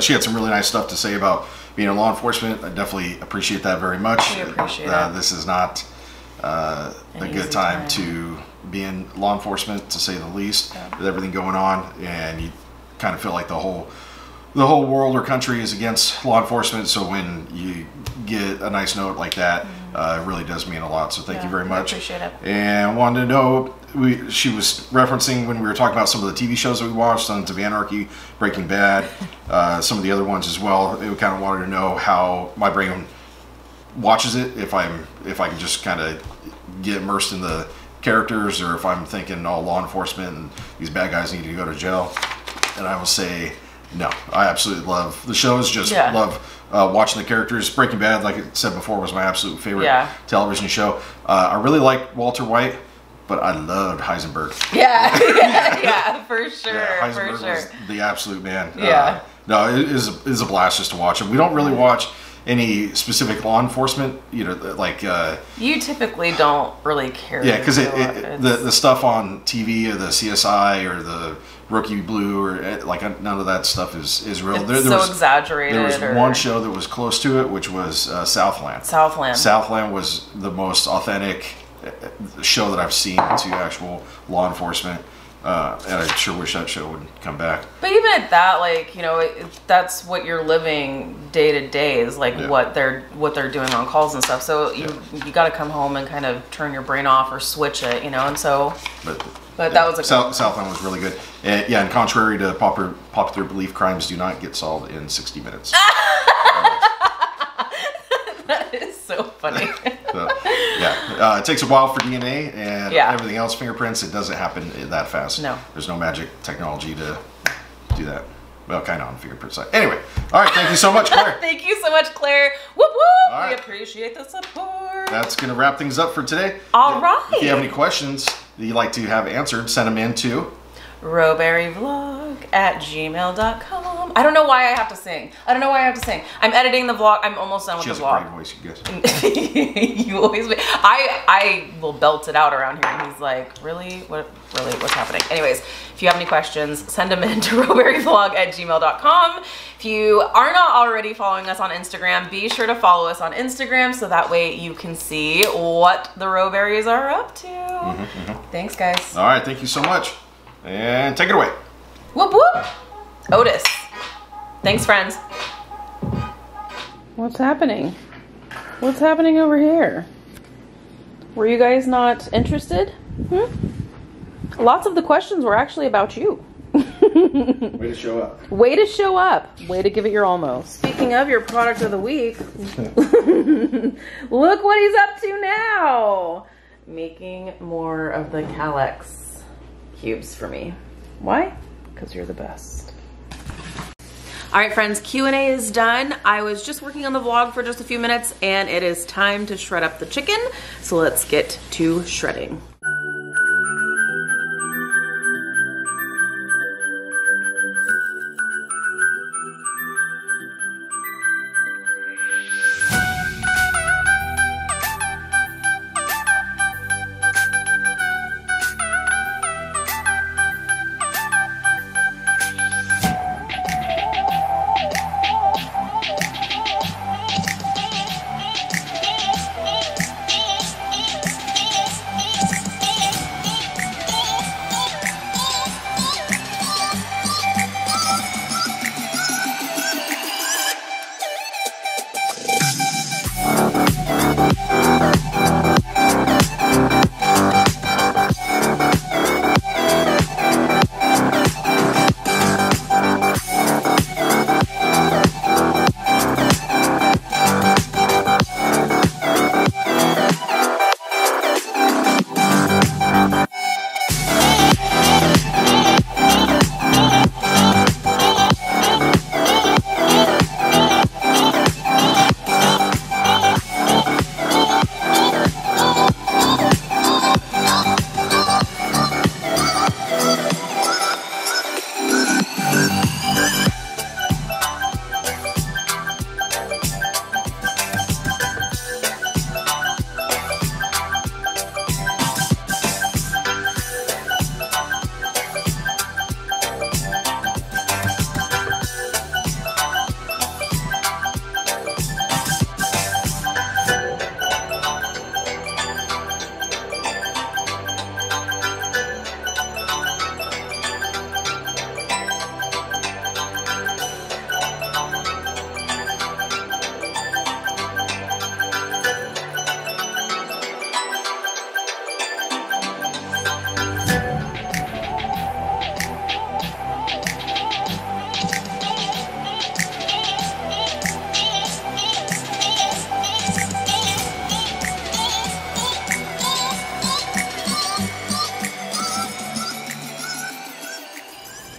she had some really nice stuff to say about being in law enforcement. I definitely appreciate that very much. We appreciate uh, it. This is not uh, a good time, time. to be in law enforcement, to say the least, yeah. with everything going on, and you kind of feel like the whole the whole world or country is against law enforcement. So when you get a nice note like that, mm-hmm. uh, it really does mean a lot. So thank yeah, you very much. I appreciate it. And wanted to know, we she was referencing when we were talking about some of the T V shows that we watched, Sons of Anarchy, Breaking Bad, uh, some of the other ones as well. We kind of wanted to know how my brain watches it, if I'm if I can just kind of get immersed in the characters, or if I'm thinking, oh, law enforcement and these bad guys need to go to jail. And I will say, no, I absolutely love the shows, just yeah. love uh, watching the characters. Breaking Bad, like I said before, was my absolute favorite yeah. television show. Uh, I really liked Walter White, but I loved Heisenberg. Yeah, yeah, yeah, for sure, yeah, Heisenberg for sure. was the absolute man. Yeah. Uh, no, it is, a, it is a blast just to watch him. We don't really watch any specific law enforcement, you know, like uh you typically don't really care. Yeah, because it, it the the stuff on T V, or the C S I, or the Rookie Blue, or like none of that stuff is is real. It's there, there so was, exaggerated. There was or... one show that was close to it, which was uh, Southland. Southland. Southland was the most authentic show that I've seen to actual law enforcement. Uh, and I sure wish that show would come back. But even at that, like, you know, it, that's what you're living day to day is like yeah. what they're what they're doing on calls and stuff. So you yeah. you got to come home and kind of turn your brain off or switch it, you know. And so, but, but yeah. that was a South, Southland was really good. And, yeah, and contrary to popular popular belief, crimes do not get solved in sixty minutes. That is so funny. So, yeah, uh, it takes a while for D N A and yeah. everything else, fingerprints. It doesn't happen that fast. No, there's no magic technology to do that. Well, kind of on the fingerprint side. Anyway, all right. Thank you so much, Claire. Thank you so much, Claire. Whoop whoop. Right. We appreciate the support. That's gonna wrap things up for today. All if, right. If you have any questions that you'd like to have answered, send them in to Rowberry vlog at gmail dot com. I don't know why I have to sing. I don't know why I have to sing. I'm editing the vlog. I'm almost done with the vlog. She has a pretty voice, you guys. You always be. I, I will belt it out around here. And he's like, really? What? Really? What's happening? Anyways, if you have any questions, send them in to Rowberry vlog at gmail dot com. If you are not already following us on Instagram, be sure to follow us on Instagram so that way you can see what the Rowberries are up to. Mm-hmm, mm-hmm. Thanks, guys. All right. Thank you so much. And take it away. Whoop whoop. Otis. Thanks, friends. What's happening? What's happening over here? Were you guys not interested? Hmm? Lots of the questions were actually about you. Way to show up. Way to show up. Way to give it your almost. Speaking of your product of the week, look what he's up to now. Making more of the Kallax cubes for me. Why? Because you're the best. All right, friends, Q and A is done. I was just working on the vlog for just a few minutes and it is time to shred up the chicken. So let's get to shredding.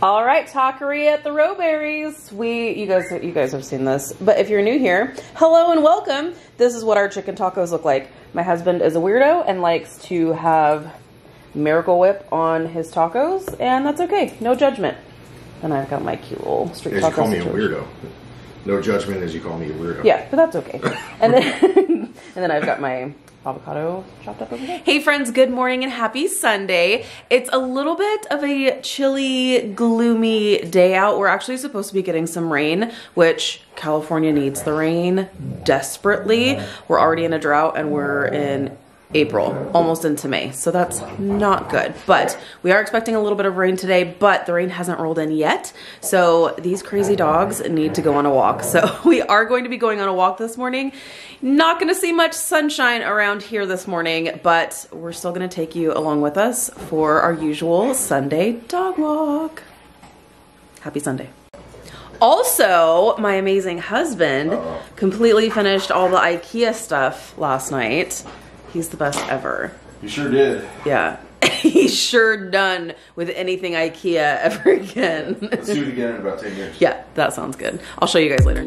All right, Talkery at the Rowberries. We, you guys, you guys have seen this, but if you're new here, hello and welcome. This is what our chicken tacos look like. My husband is a weirdo and likes to have Miracle Whip on his tacos, and that's okay. No judgment. And I've got my cute little street taco. You call me a weirdo. No judgment as you call me a weirdo. Yeah, but that's okay. And then, and then I've got my avocado chopped up over there. Hey friends, good morning and happy Sunday. It's a little bit of a chilly, gloomy day out. We're actually supposed to be getting some rain, which California needs the rain desperately. We're already in a drought and we're in April, almost into May, so that's not good. But we are expecting a little bit of rain today, but the rain hasn't rolled in yet, so these crazy dogs need to go on a walk. So we are going to be going on a walk this morning. Not gonna see much sunshine around here this morning, but we're still gonna take you along with us for our usual Sunday dog walk. Happy Sunday. Also, my amazing husband completely finished all the IKEA stuff last night. He's the best ever. You sure did. Yeah. He's sure done with anything IKEA ever again. Let's do it again in about ten years. Yeah, that sounds good. I'll show you guys later.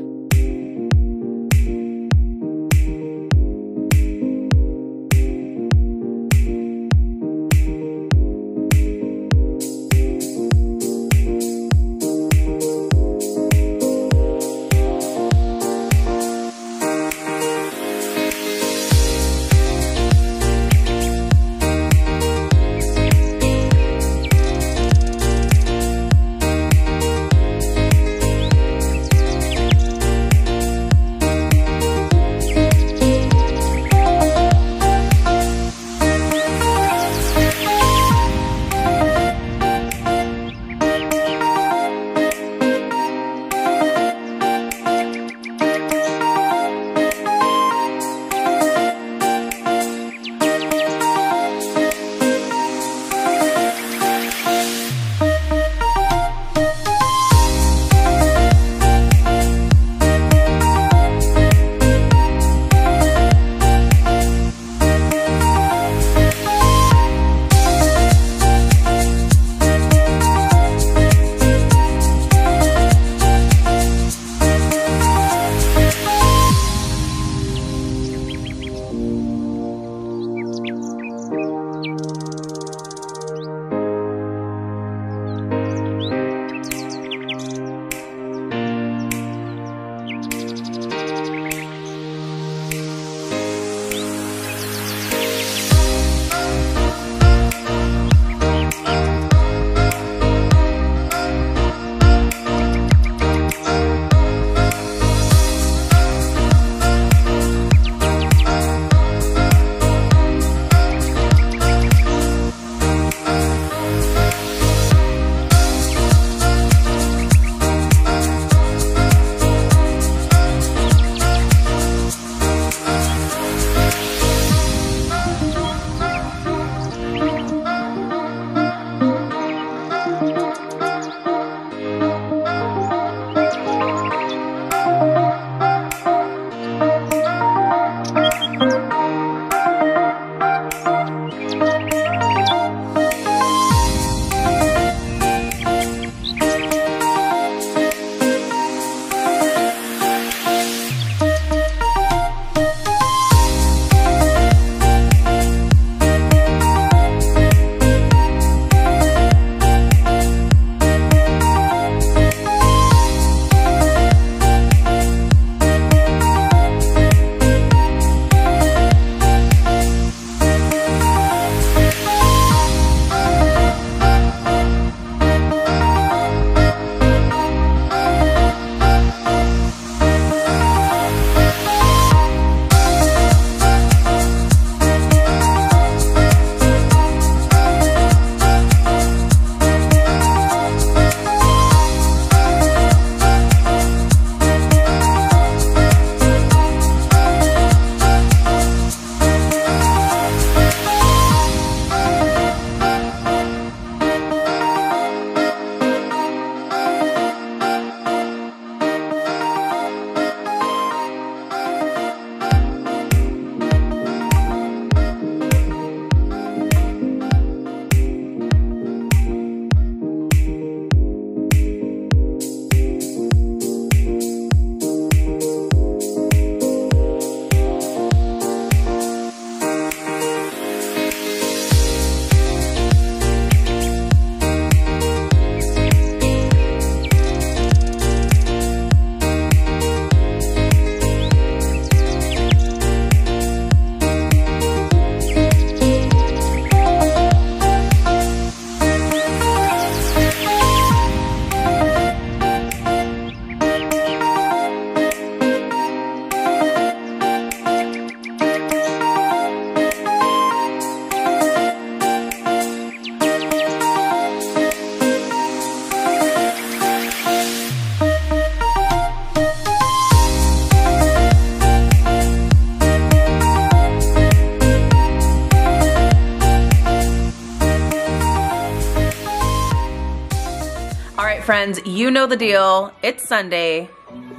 All right, friends, you know the deal. It's Sunday.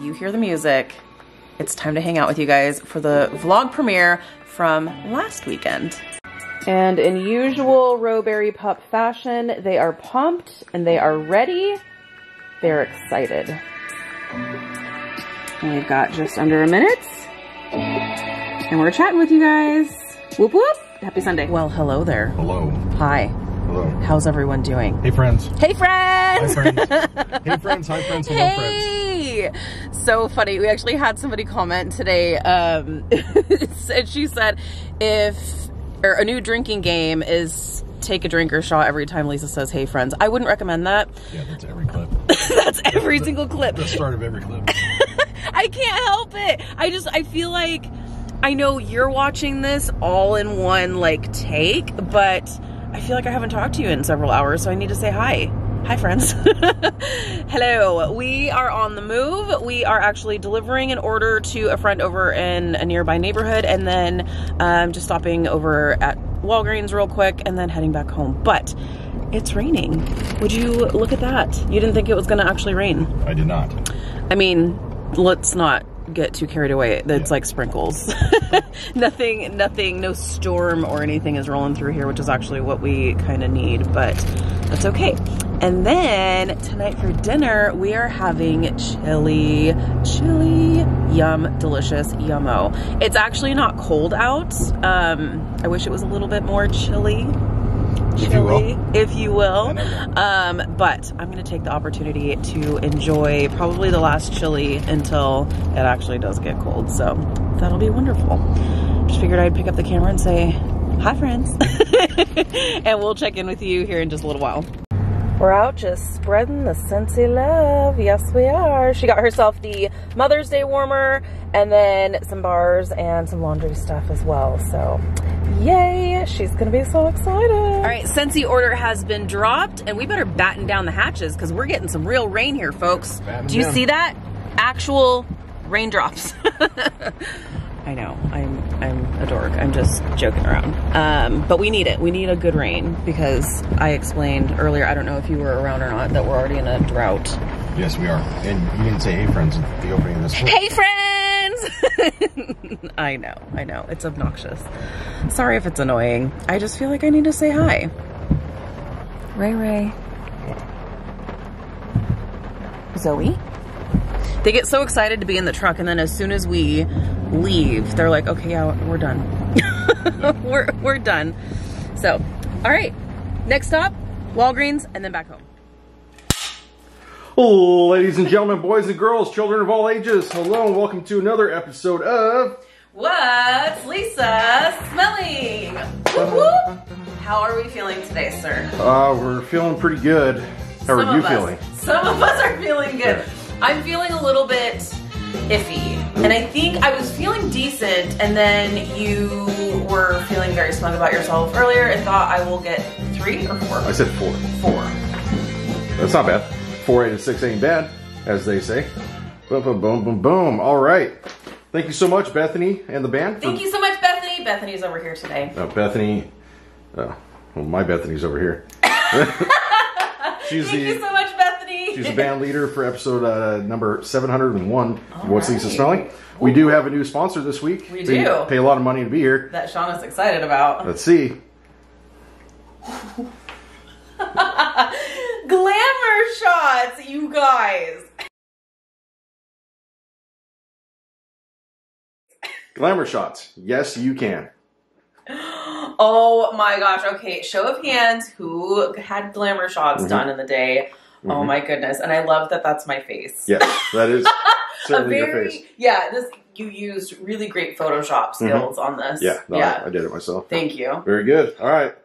You hear the music. It's time to hang out with you guys for the vlog premiere from last weekend. And in usual Rowberry pup fashion, they are pumped and they are ready. They're excited. We've got just under a minute. And we're chatting with you guys. Whoop whoop. Happy Sunday. Well, hello there. Hello. Hi. Hello. How's everyone doing? Hey, friends. Hey, friends. Hi, friends. Hey, friends. Hi, friends. Hello, hey. Friends. So funny. We actually had somebody comment today. Um, and she said, if... or a new drinking game is take a drink or shot every time Lisa says, hey friends. I wouldn't recommend that. Yeah, that's every clip. That's every the, single clip. The start of every clip. I can't help it. I just, I feel like, I know you're watching this all in one like take, but I feel like I haven't talked to you in several hours, so I need to say hi. Hi friends. Hello, we are on the move. We are actually delivering an order to a friend over in a nearby neighborhood and then um, just stopping over at Walgreens real quick and then heading back home. But it's raining. Would you look at that? You didn't think it was gonna actually rain. I did not. I mean, let's not get too carried away. It's yeah. Like sprinkles. nothing, nothing, no storm or anything is rolling through here, which is actually what we kind of need, but that's okay. And then tonight for dinner, we are having chili, chili, yum, delicious, yummo. It's actually not cold out. Um, I wish it was a little bit more chilly, chilly, if you will. Um, but I'm gonna take the opportunity to enjoy probably the last chili until it actually does get cold. So that'll be wonderful. Just figured I'd pick up the camera and say, hi friends. And we'll check in with you here in just a little while. We're out just spreading the Scentsy love. Yes, we are. She got herself the Mother's Day warmer and then some bars and some laundry stuff as well. So, yay. She's going to be so excited. All right, Scentsy order has been dropped and we better batten down the hatches because we're getting some real rain here, folks. Batten Do you down. See that? Actual raindrops. I know, I'm I'm a dork. I'm just joking around. Um, but we need it. We need a good rain because I explained earlier, I don't know if you were around or not, that we're already in a drought. Yes, we are. And you didn't say, hey, friends, at the opening of this clip. Hey, friends! I know, I know. It's obnoxious. Sorry if it's annoying. I just feel like I need to say hi. Ray Ray. Zoe? They get so excited to be in the truck, and then as soon as we leave, they're like, okay, yeah, we're done. we're, we're done. So, all right, next stop, Walgreens, and then back home. Oh, ladies and gentlemen, boys and girls, children of all ages, hello, and welcome to another episode of What's Lisa Smelling? Whoop, whoop. How are we feeling today, sir? Uh, we're feeling pretty good. How Some are you us. feeling? Some of us are feeling good. Yeah. I'm feeling a little bit iffy, and I think I was feeling decent, and then you were feeling very smug about yourself earlier and thought I will get three or four? I said four. Four. That's not bad. Four, eight, and six ain't bad, as they say. Boom, boom, boom, boom, boom. All right. Thank you so much, Bethany and the band. Thank you so much, Bethany. Bethany's over here today. Oh, Bethany. Oh, well, my Bethany's over here. She's Thank the, you so much, Bethany. She's a band leader for episode uh, number seven hundred and one, All What's right. Lisa Smelling? We do have a new sponsor this week. We do. We pay a lot of money to be here. That Shawn is excited about. Let's see. Glamour shots, you guys. Glamour shots. Yes, you can. Oh my gosh. Okay, show of hands who had glamour shots mm-hmm. done in the day. Mm-hmm. Oh my goodness. And I love that that's my face. Yes, that is certainly very, your face. Yeah, this, you used really great Photoshop skills mm-hmm. on this. Yeah, no, yeah. I, I did it myself. Thank you. Very good. All right.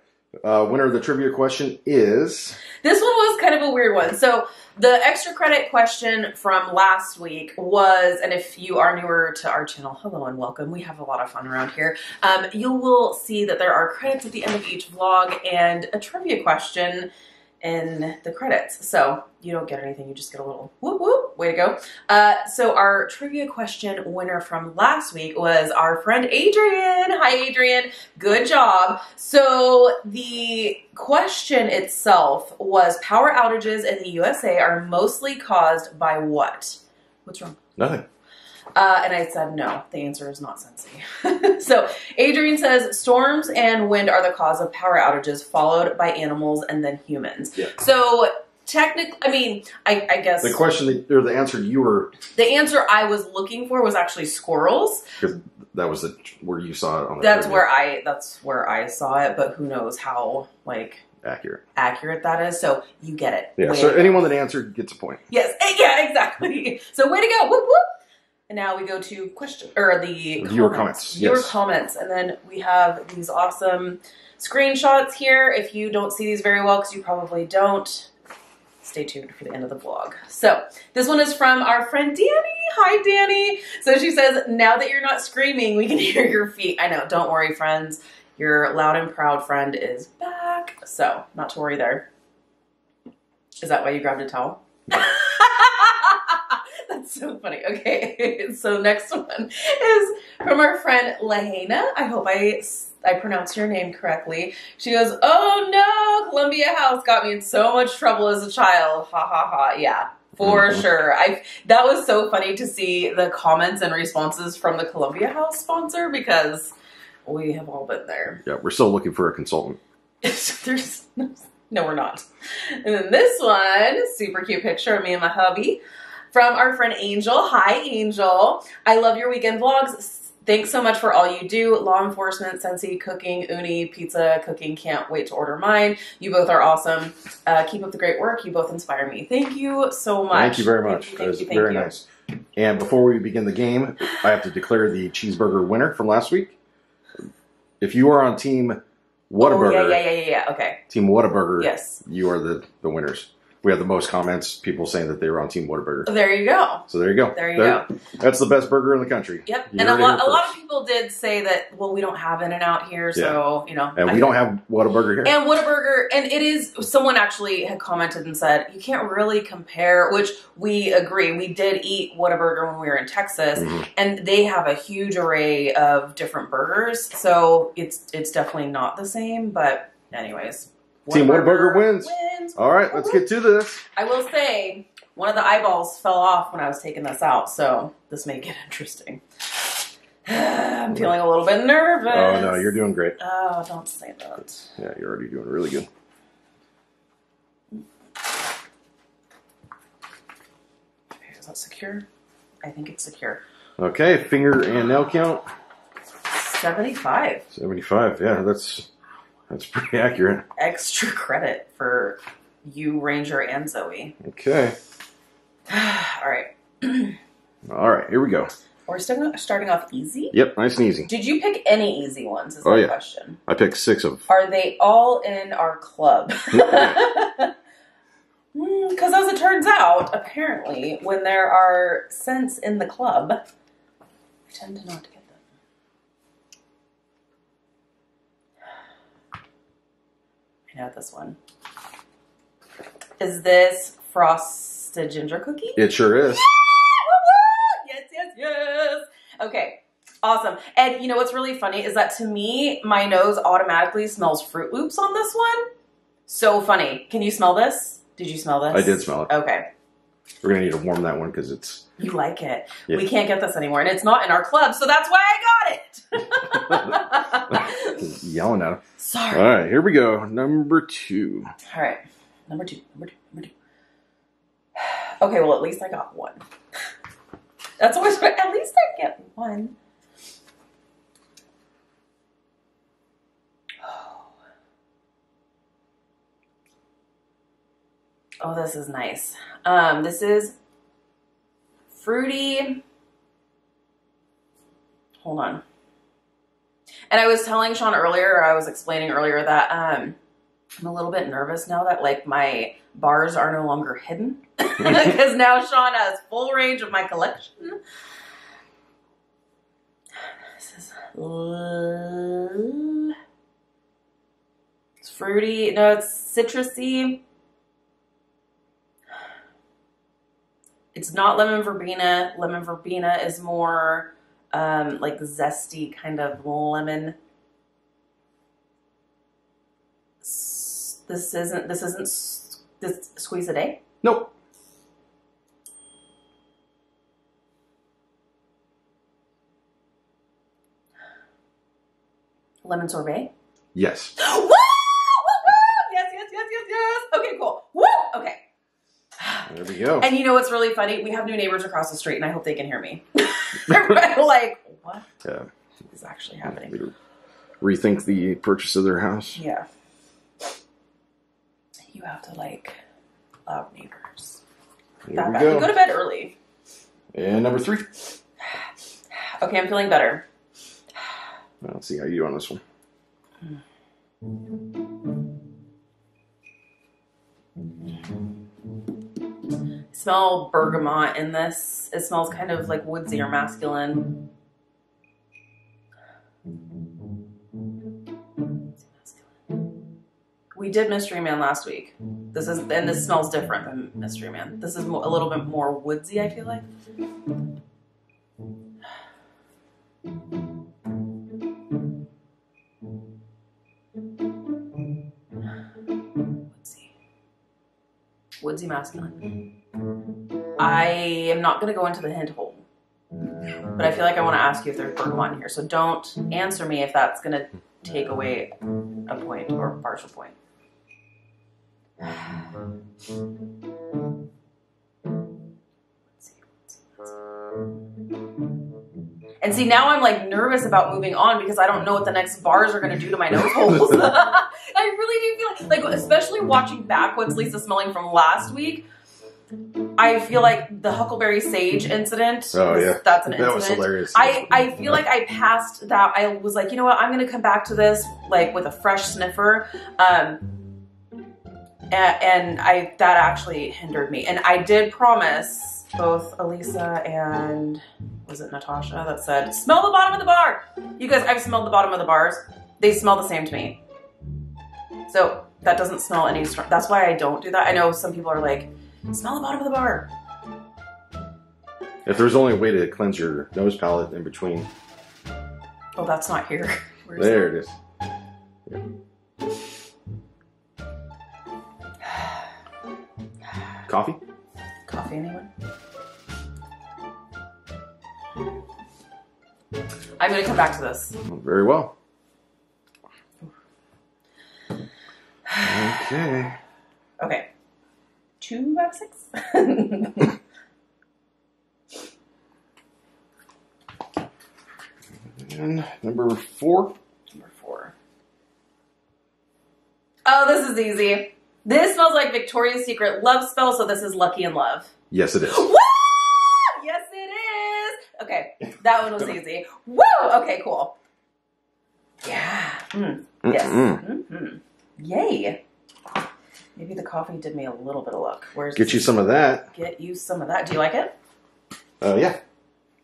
Uh, winner of the trivia question is... This one was kind of a weird one. So the extra credit question from last week was, and if you are newer to our channel, hello and welcome. We have a lot of fun around here. Um, you will see that there are credits at the end of each vlog and a trivia question in the credits. So you don't get anything. You just get a little whoop, whoop, way to go. Uh, so our trivia question winner from last week was our friend Adrian. Hi, Adrian. Good job. So the question itself was, power outages in the U S A are mostly caused by what? What's wrong? Nothing. Uh, and I said, no, the answer is not Scentsy. So Adrian says storms and wind are the cause of power outages, followed by animals and then humans. Yeah. So technically, I mean, I, I guess the question that, or the answer you were, the answer I was looking for was actually squirrels. Because that was the, where you saw it on the That's trivia. where I, that's where I saw it, but who knows how, like, accurate accurate that is, so you get it. Yeah, way so anyone that answered gets a point. Yes, yeah, exactly. So way to go. Whoop, whoop. And now we go to question, or the viewer comments. Viewer yes. comments. And then we have these awesome screenshots here. If you don't see these very well, because you probably don't, stay tuned for the end of the vlog. So this one is from our friend Danny. Hi, Danny. So she says, now that you're not screaming, we can hear your feet. I know, don't worry, friends. Your loud and proud friend is back. So not to worry there. Is that why you grabbed a towel? That's so funny. Okay, so next one is from our friend Lahaina. I hope I, I pronounced your name correctly. She goes, oh no, Columbia House got me in so much trouble as a child. Ha ha ha. Yeah, for sure. I That was so funny to see the comments and responses from the Columbia House sponsor, because we have all been there. Yeah, we're still looking for a consultant. There's no, no, we're not. And then this one, super cute picture of me and my hubby. From our friend Angel. Hi, Angel. I love your weekend vlogs. Thanks so much for all you do. Law enforcement, Scentsy, cooking, Ooni, pizza, cooking. Can't wait to order mine. You both are awesome. Uh, keep up the great work. You both inspire me. Thank you so much. Thank you very much. Thank you, thank that was you, very you. nice. And before we begin the game, I have to declare the cheeseburger winner from last week. If you are on Team Whataburger. Oh, yeah, yeah, yeah, yeah, yeah. Okay. Team Whataburger. Yes. You are the, the winners. We have the most comments, people saying that they were on Team Whataburger. There you go. So there you go. There you there, go. That's the best burger in the country. Yep. You and a lot, a lot of people did say that, well, we don't have In-N-Out here, so, yeah. you know. And I we don't have Whataburger here. And Whataburger, and it is, someone actually had commented and said, you can't really compare, which we agree. We did eat Whataburger when we were in Texas, mm-hmm. and they have a huge array of different burgers, so it's, it's definitely not the same, but anyways. Team Whataburger wins. wins. All right, let's get to this. I will say, one of the eyeballs fell off when I was taking this out, so this may get interesting. I'm feeling a little bit nervous. Oh, no, you're doing great. Oh, don't say that. Yeah, you're already doing really good. Okay, is that secure? I think it's secure. Okay, finger and nail count. seventy-five. seventy-five, yeah, that's... That's pretty accurate. Extra credit for you, Ranger, and Zoe. Okay. All right. All right, here we go. We're starting off easy? Yep, nice and easy. Did you pick any easy ones is oh, my yeah. question? I picked six of them. Are they all in our club? Because yeah. mm, as it turns out, apparently, when there are scents in the club, I tend to not get them. I know this one. Is this frosted ginger cookie? It sure is. Yeah! Yes, yes, yes. Okay, awesome. And you know what's really funny is that to me, my nose automatically smells Fruit Loops on this one. So funny. Can you smell this? Did you smell this? I did smell it. Okay. We're gonna need to warm that one because it's... You like it. Yeah. We can't get this anymore, and it's not in our club, so that's why I got it. Yelling at him. Sorry. All right, here we go. Number two. All right, number two, number two, number two. Okay, well, at least I got one. That's always right. At least I get one. Oh. Oh, this is nice. Um, this is... fruity. Hold on. And I was telling Shawn earlier, or I was explaining earlier that um, I'm a little bit nervous now that like my bars are no longer hidden because now Shawn has full range of my collection. This is uh, it's fruity. No, it's citrusy. It's not lemon verbena. Lemon verbena is more um, like zesty kind of lemon. This isn't, this isn't this squeeze a day? Nope. Lemon sorbet? Yes. Woo! Woo! Woo! Yes, yes, yes, yes, yes. Okay, cool. Woo! Okay. There we go. And you know what's really funny? We have new neighbors across the street, and I hope they can hear me. They're like, what yeah. is actually happening? We rethink the purchase of their house. Yeah. You have to like loud neighbors. Here we go. We go to bed early. And number three. Okay, I'm feeling better. Let's see how you do on this one. I smell bergamot in this. It smells kind of like woodsy or masculine. We did Mystery Man last week. This is, and this smells different than Mystery Man. This is mo- a little bit more woodsy, I feel like. Woodsy. Woodsy masculine. I am not gonna go into the hint hole, but I feel like I wanna ask you if there's bergamot in here. So don't answer me if that's gonna take away a point or a partial point. Let's see, let's see, let's see. And see, now I'm like nervous about moving on because I don't know what the next bars are going to do to my nose holes. I really do feel like, like, especially watching back what's Lisa smelling from last week, I feel like the Huckleberry Sage incident. Oh yeah, that's an incident. That was hilarious. I, I feel like I passed that. I was like, you know what? I'm going to come back to this like with a fresh sniffer. Um, And I that actually hindered me. And I did promise both Elisa and, was it Natasha that said, smell the bottom of the bar. You guys, I've smelled the bottom of the bars. They smell the same to me. So that doesn't smell any strong. That's why I don't do that. I know some people are like, smell the bottom of the bar. If there's only a way to cleanse your nose palate in between. Oh, that's not here. Where's there it is. Yeah. Coffee? Coffee, anyone? I'm going to come back to this. Very well. Okay. Okay. Two out of six? And number four. Number four. Oh, this is easy. This smells like Victoria's Secret love spell, so this is Lucky in Love. Yes, it is. Woo! Yes, it is. Okay, that one was easy. Woo! Okay, cool. Yeah. Mm. Mm-mm. Yes. Mm-mm. Yay. Maybe the coffee did me a little bit of luck. Where's get you some of that. Get you some of that. Do you like it? Uh, yeah.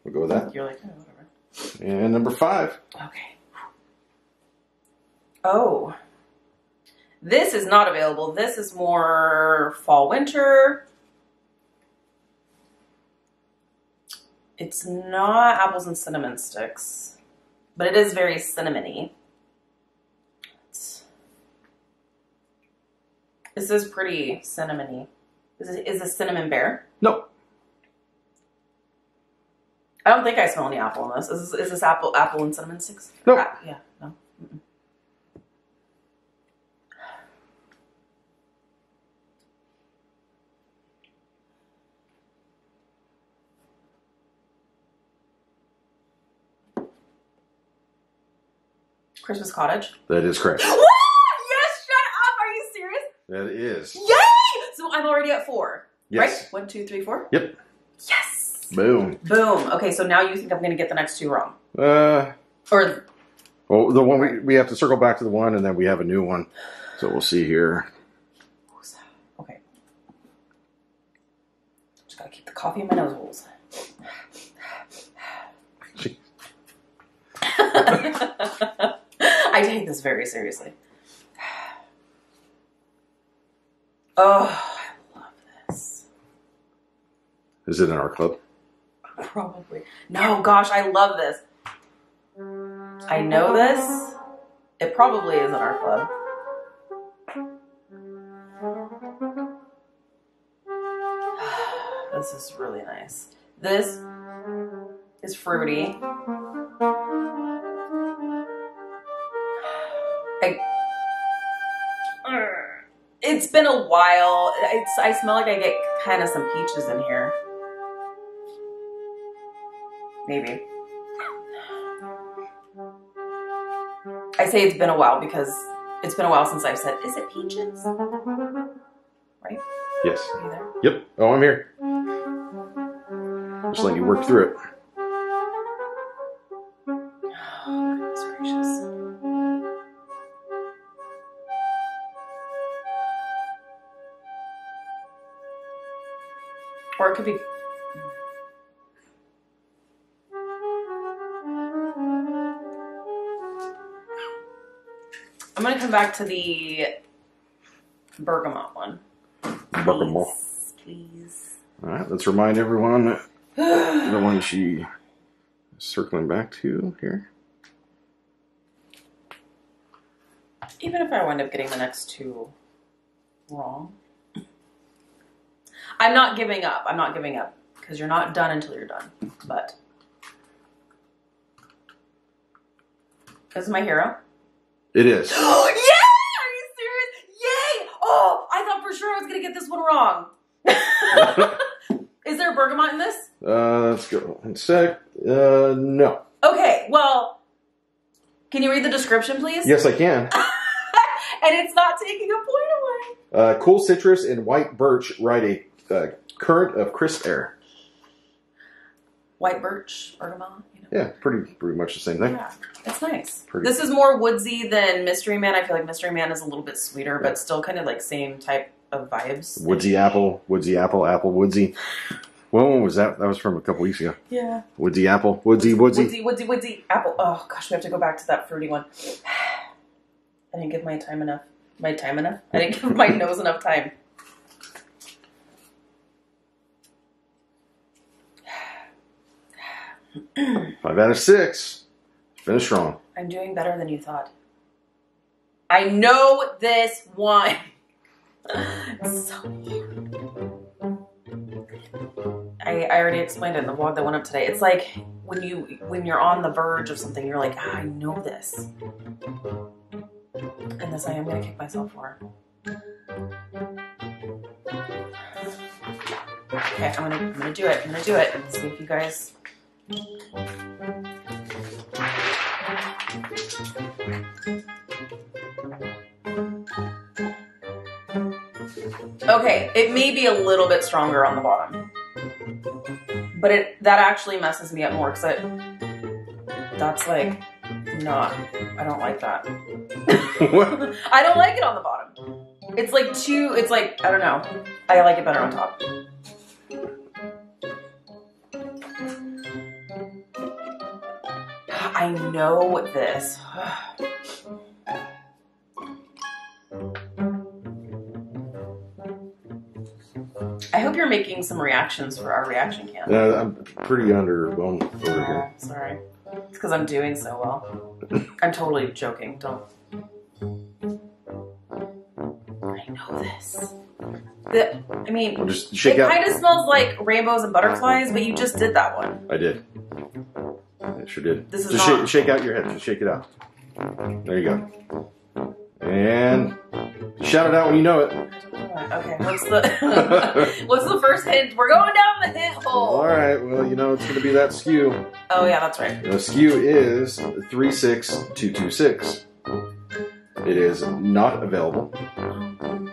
We'll go with that. You're like, oh, whatever. And number five. Okay. Oh. This is not available. This is more fall, winter. It's not apples and cinnamon sticks, but it is very cinnamony. It's, this is pretty cinnamony. Is it, is this cinnamon bear? No. I don't think I smell any apple in this. Is this, is this apple, apple and cinnamon sticks? No. Nope. Uh, yeah, no. Mm-mm. Christmas Cottage. That is correct. What? Yes, shut up. Are you serious? That is. Yay! So I'm already at four. Yes. Right? One, two, three, four? Yep. Yes. Boom. Boom. Okay, so now you think I'm going to get the next two wrong. Uh. Or. Well, the one we, we have to circle back to the one, and then we have a new one. So we'll see here. Okay. Just got to keep the coffee in my nose holes. I take this very seriously. Oh, I love this. Is it in our club? Probably. No, gosh, I love this. I know this. It probably is in our club. This is really nice. This is fruity. I, it's been a while. It's, I smell like I get kind of some peaches in here. Maybe. I say it's been a while because it's been a while since I've said, is it peaches? Right? Yes. Are you there? Yep. Oh, I'm here. Just letting you work through it. Oh, goodness gracious. Or it could be... I'm gonna come back to the bergamot one. Bergamot. Please, please. All right, let's remind everyone the one she is circling back to here. Even if I wind up getting the next two wrong, I'm not giving up. I'm not giving up because you're not done until you're done. But this is my hero. It is. Yay! Are you serious? Yay! Oh, I thought for sure I was gonna get this one wrong. Is there a bergamot in this? Uh, let's go one sec. Uh, no. Okay. Well, can you read the description, please? Yes, I can. And it's not taking a point away. Uh, cool citrus and white birch ride a uh, current of crisp air. White birch, bergamot. Yeah, pretty pretty much the same thing. Yeah, it's nice. Pretty. This is more woodsy than Mystery Man. I feel like Mystery Man is a little bit sweeter, yeah. But still kind of like same type of vibes. Woodsy apple, woodsy apple, apple woodsy. What one was that? That was from a couple weeks ago. Yeah. Woodsy apple, woodsy woodsy. Woodsy woodsy woodsy apple. Oh gosh, we have to go back to that fruity one. I didn't give my time enough. My time enough? I didn't give my nose enough time. Five out of six. Finish strong. I'm doing better than you thought. I know this one. It's so weird. I, I already explained it in the vlog that went up today. It's like when you when you're on the verge of something, you're like, ah, I know this. And this I am gonna kick myself for. Okay, I'm gonna I'm gonna do it. I'm gonna do it and see if you guys. Okay, it may be a little bit stronger on the bottom, but it that actually messes me up more because I, that's like not, I don't like that. What? I don't like it on the bottom. It's like too, it's like, I don't know. I like it better on top. I know this. I hope you're making some reactions for our reaction cam. Yeah, uh, I'm pretty underwhelmed over yeah, here. Sorry. It's because I'm doing so well. I'm totally joking. Don't. I know this. The, I mean, well, just shake it out. Kind of smells like rainbows and butterflies, but you just did that one. I did. Sure did. This is Just not... shake, shake out your head. Just shake it out. There you go. And shout it out when you know it. Okay. What's the What's the first hint? We're going down the hint hole. All right. Well, you know it's gonna be that skew. Oh yeah, that's right. The skew is three six two two six. It is not available.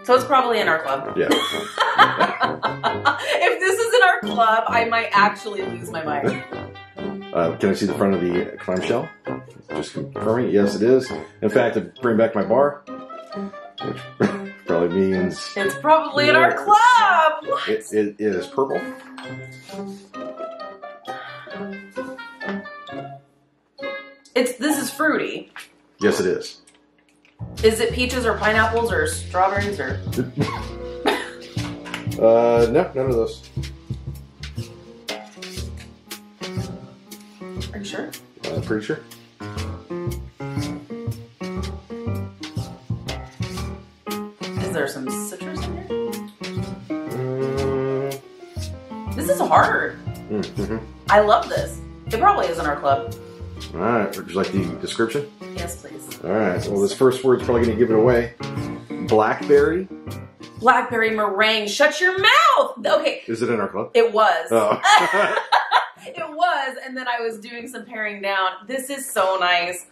So it's probably in our club. Yeah. If this is in our club, I might actually lose my mind. Uh, can I see the front of the clamshell? Just confirming. Yes, it is. In fact, I bring back my bar, which probably means it's probably in our club. What? It, it, it is purple. It's this is fruity. Yes, it is. Is it peaches or pineapples or strawberries or? uh, no, none of those. Are you sure? I'm uh, pretty sure. Is there some citrus in here? Mm. This is hard. Mm-hmm. I love this. It probably is in our club. All right. Would you like the description? Yes, please. All right. Well, this first word's probably going to give it away. Blackberry. Blackberry meringue. Shut your mouth. Okay. Is it in our club? It was. Oh. It was. And then I was doing some paring down. This is so nice.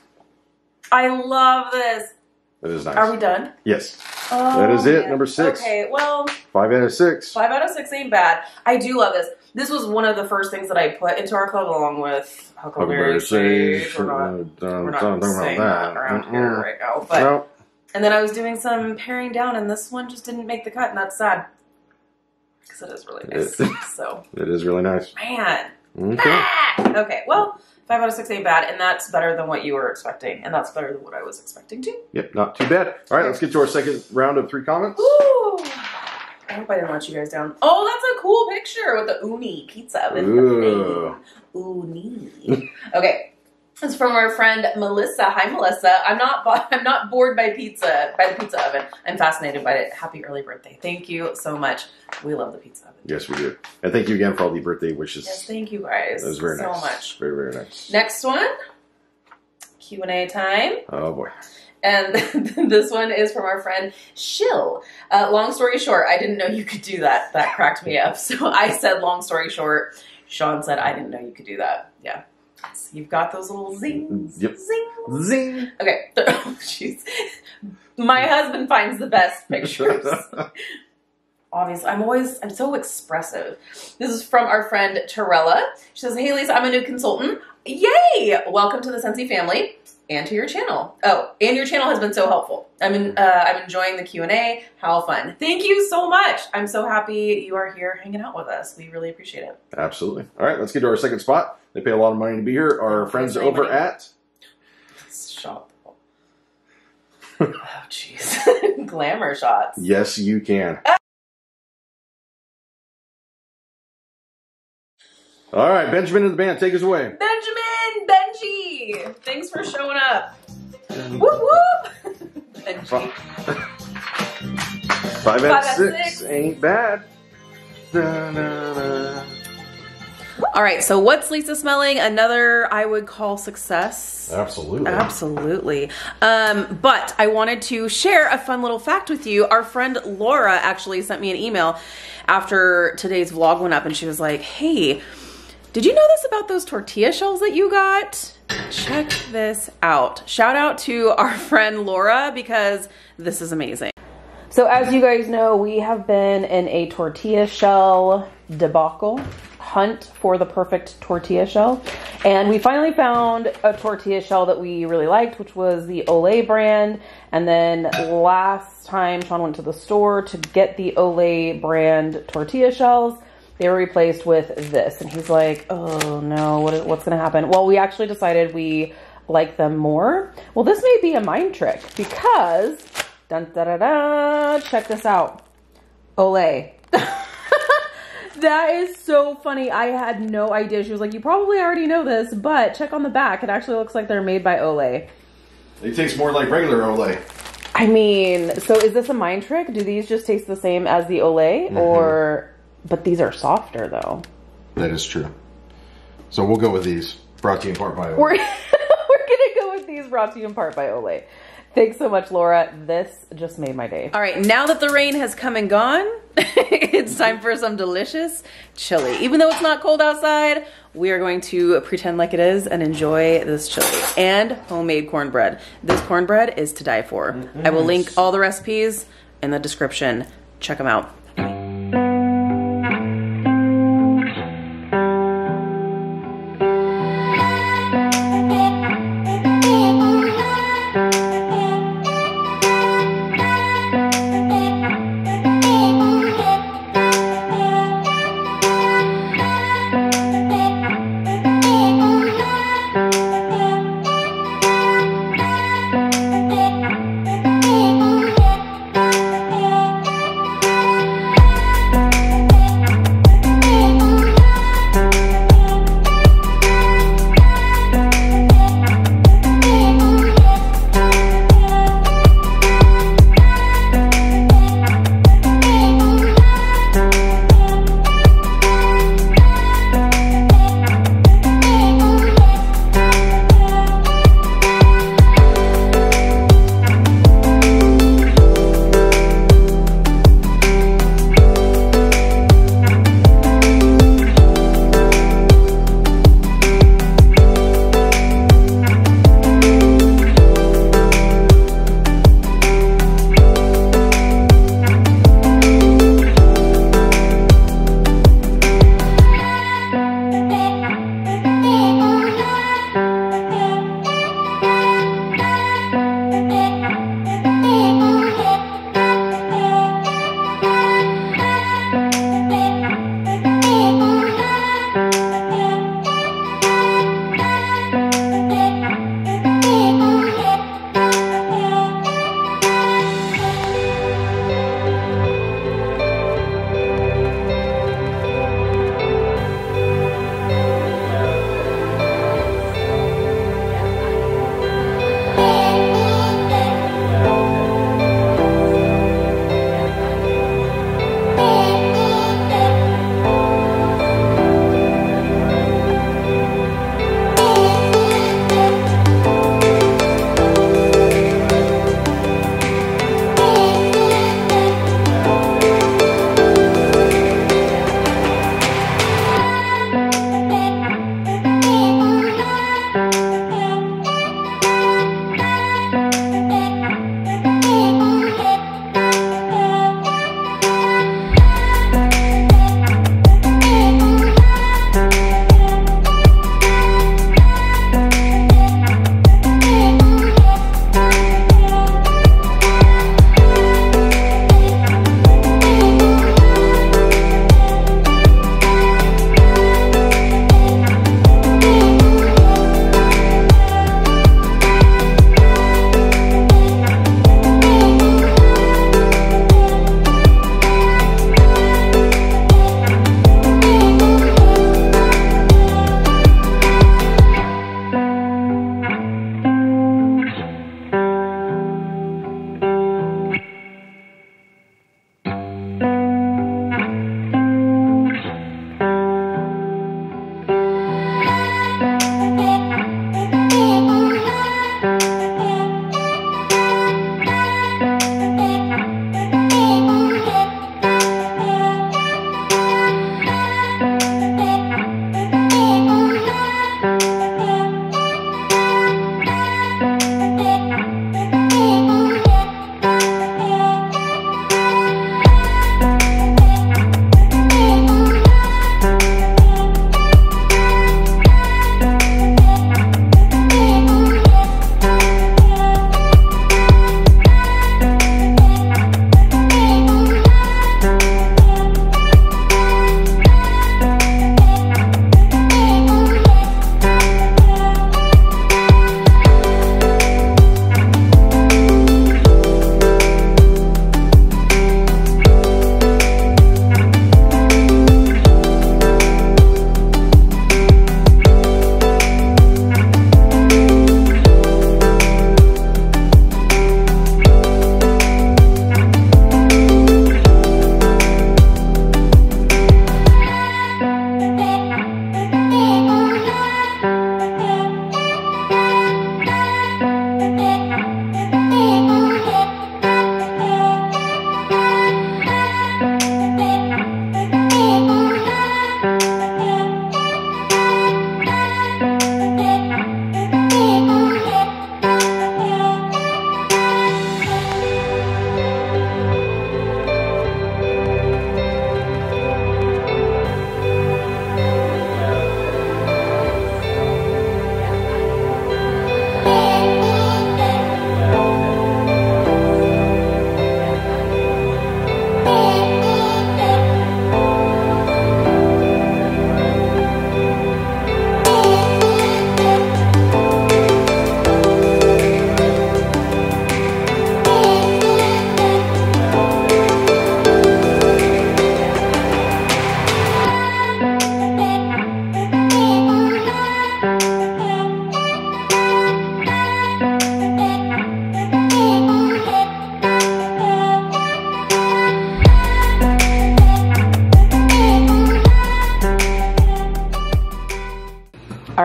I love this. That is nice. Are we done? Yes. Oh, that is it. Man. Number six. Okay. Well. Five out of six. Five out of six ain't bad. I do love this. This was one of the first things that I put into our club along with Huckleberry Sage. We're not, uh, we're not going to sing that around mm-hmm. here right now. But, nope. And then I was doing some paring down, and this one just didn't make the cut, and that's sad. Because it is really nice. It is. So. It is really nice. Man. Okay. Ah! Okay, well, five out of six ain't bad, and that's better than what you were expecting, and that's better than what I was expecting, too. Yep, not too bad. All right, okay. Let's get to our second round of three comments. Ooh. I hope I didn't let you guys down. Oh, that's a cool picture with the Ooni pizza. With Ooh. The Ooni. Okay. It's from our friend Melissa. Hi, Melissa. I'm not I'm not bored by pizza, by the pizza oven. I'm fascinated by it. Happy early birthday. Thank you so much. We love the pizza oven. Yes, we do. And thank you again for all the birthday wishes. Yes, thank you guys. That was very nice. So much. Very, very nice. Next one. Q and A time. Oh, boy. And this one is from our friend Shill. Uh, long story short, I didn't know you could do that. That cracked me up. So I said, long story short. Shawn said, I didn't know you could do that. Yeah. So you've got those little zings. Yep. Zing. Zing. Okay. Oh, jeez. My husband finds the best pictures. Obviously, I'm always, I'm so expressive. This is from our friend Torella. She says, hey, Lisa, I'm a new consultant. Yay. Welcome to the Scentsy family. And to your channel. Oh, and your channel has been so helpful. I'm in, uh, I'm enjoying the Q and A. How fun! Thank you so much. I'm so happy you are here hanging out with us. We really appreciate it. Absolutely. All right, let's get to our second spot. They pay a lot of money to be here. Our friends over money. At Shop. Oh, jeez, glamour shots. Yes, you can. Uh All right, Benjamin and the band, take us away. Benjamin. Benji! Thanks for showing up. Whoop whoop! Benji. Five out of six. six ain't bad. Da, da, da. All right, so what's Lisa smelling? Another I would call success. Absolutely. Absolutely. Um, but I wanted to share a fun little fact with you. Our friend Laura actually sent me an email after today's vlog went up, and she was like, hey, did you know this about those tortilla shells that you got? Check this out. Shout out to our friend Laura because this is amazing. So as you guys know, we have been in a tortilla shell debacle hunt for the perfect tortilla shell. And we finally found a tortilla shell that we really liked, which was the Olay brand. And then last time Shawn went to the store to get the Olay brand tortilla shells. They were replaced with this. And he's like, oh no, what, what's gonna happen? Well, we actually decided we like them more. Well, this may be a mind trick because, dun, da, da, da, check this out, Olay. That is so funny. I had no idea. She was like, you probably already know this, but check on the back. It actually looks like they're made by Olay. It tastes more like regular Olay. I mean, so is this a mind trick? Do these just taste the same as the Olay mm-hmm. or... But these are softer, though. That is true. So we'll go with these. Brought to you in part by Olay. We're, we're going to go with these. Brought to you in part by Olay. Thanks so much, Laura. This just made my day. All right. Now that the rain has come and gone, it's time for some delicious chili. Even though it's not cold outside, we are going to pretend like it is and enjoy this chili. And homemade cornbread. This cornbread is to die for. Mm-hmm. I will link all the recipes in the description. Check them out.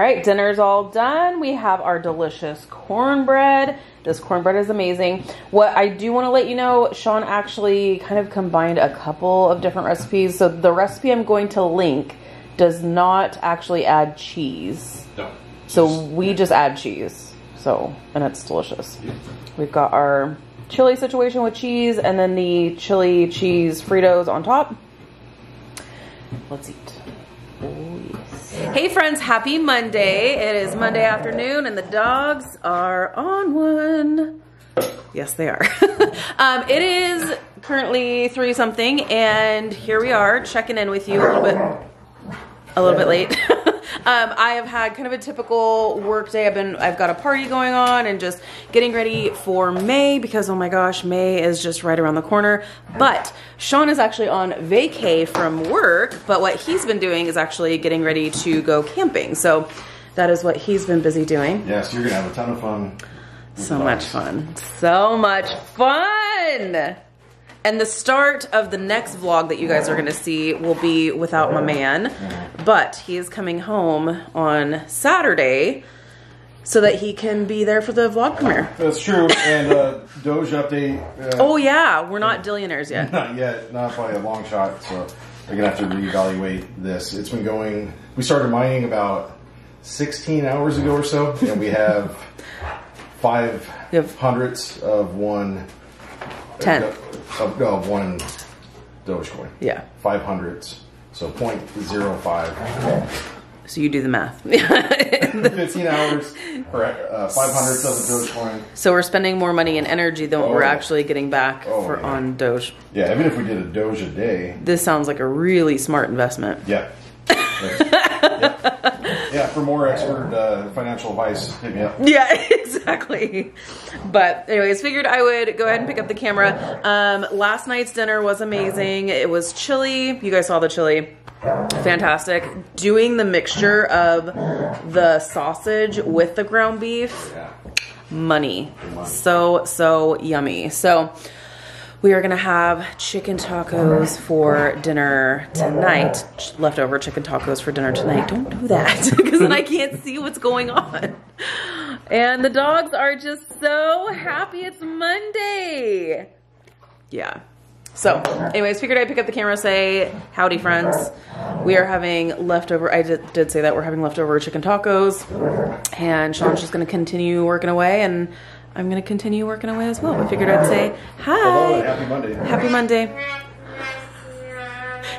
right, dinner's all done. We have our delicious cornbread. This cornbread is amazing. What I do want to let you know, Shawn actually kind of combined a couple of different recipes. So the recipe I'm going to link does not actually add cheese. No. So we just add cheese. So, and it's delicious. Yeah. We've got our chili situation with cheese and then the chili cheese Fritos on top. Let's eat. Oh, yes. Hey friends, happy Monday. It is Monday afternoon and the dogs are on one. Yes, they are. um, it is currently three something and here we are checking in with you a little bit. A little bit late. um, I have had kind of a typical work day. I've been, I've got a party going on and just getting ready for May because, oh my gosh, May is just right around the corner. But Shawn is actually on vacay from work, but what he's been doing is actually getting ready to go camping. So that is what he's been busy doing. Yes, you're gonna have a ton of fun. So much fun. So much fun. And the start of the next vlog that you guys are gonna see will be without my man, but he is coming home on Saturday so that he can be there for the vlog premiere. That's true, and uh, Doge update. Uh, oh yeah, we're not billionaires yet. Not yet, not by a long shot, so we're gonna have to reevaluate this. It's been going, we started mining about sixteen hours ago or so, and we have five yep. hundredths of one. ten. Of, no, one Dogecoin. Yeah. Five hundreds. So zero point zero five. So you do the math. fifteen hours for uh, five hundredths of a Dogecoin. So we're spending more money and energy than what oh, we're yeah. actually getting back oh, for, yeah. on Doge. Yeah, even if we did a Doge a day. This sounds like a really smart investment. Yeah. yeah. yeah, for more expert uh, financial advice, hit me up. Yeah, exactly. But anyways, figured I would go ahead and pick up the camera. Um, last night's dinner was amazing. It was chili. You guys saw the chili. Fantastic. Doing the mixture of the sausage with the ground beef. Yeah. Money. money. So, so yummy. So we are gonna have chicken tacos for dinner tonight. Leftover chicken tacos for dinner tonight. Don't do that, because then I can't see what's going on. And the dogs are just so happy it's Monday. Yeah. So anyways, figured I'd pick up the camera, say howdy friends. We are having leftover, I did, did say that, we're having leftover chicken tacos. And Shawn's just gonna continue working away and I'm gonna continue working away as well. I figured I'd say hi. Hello, happy Monday. Happy Monday.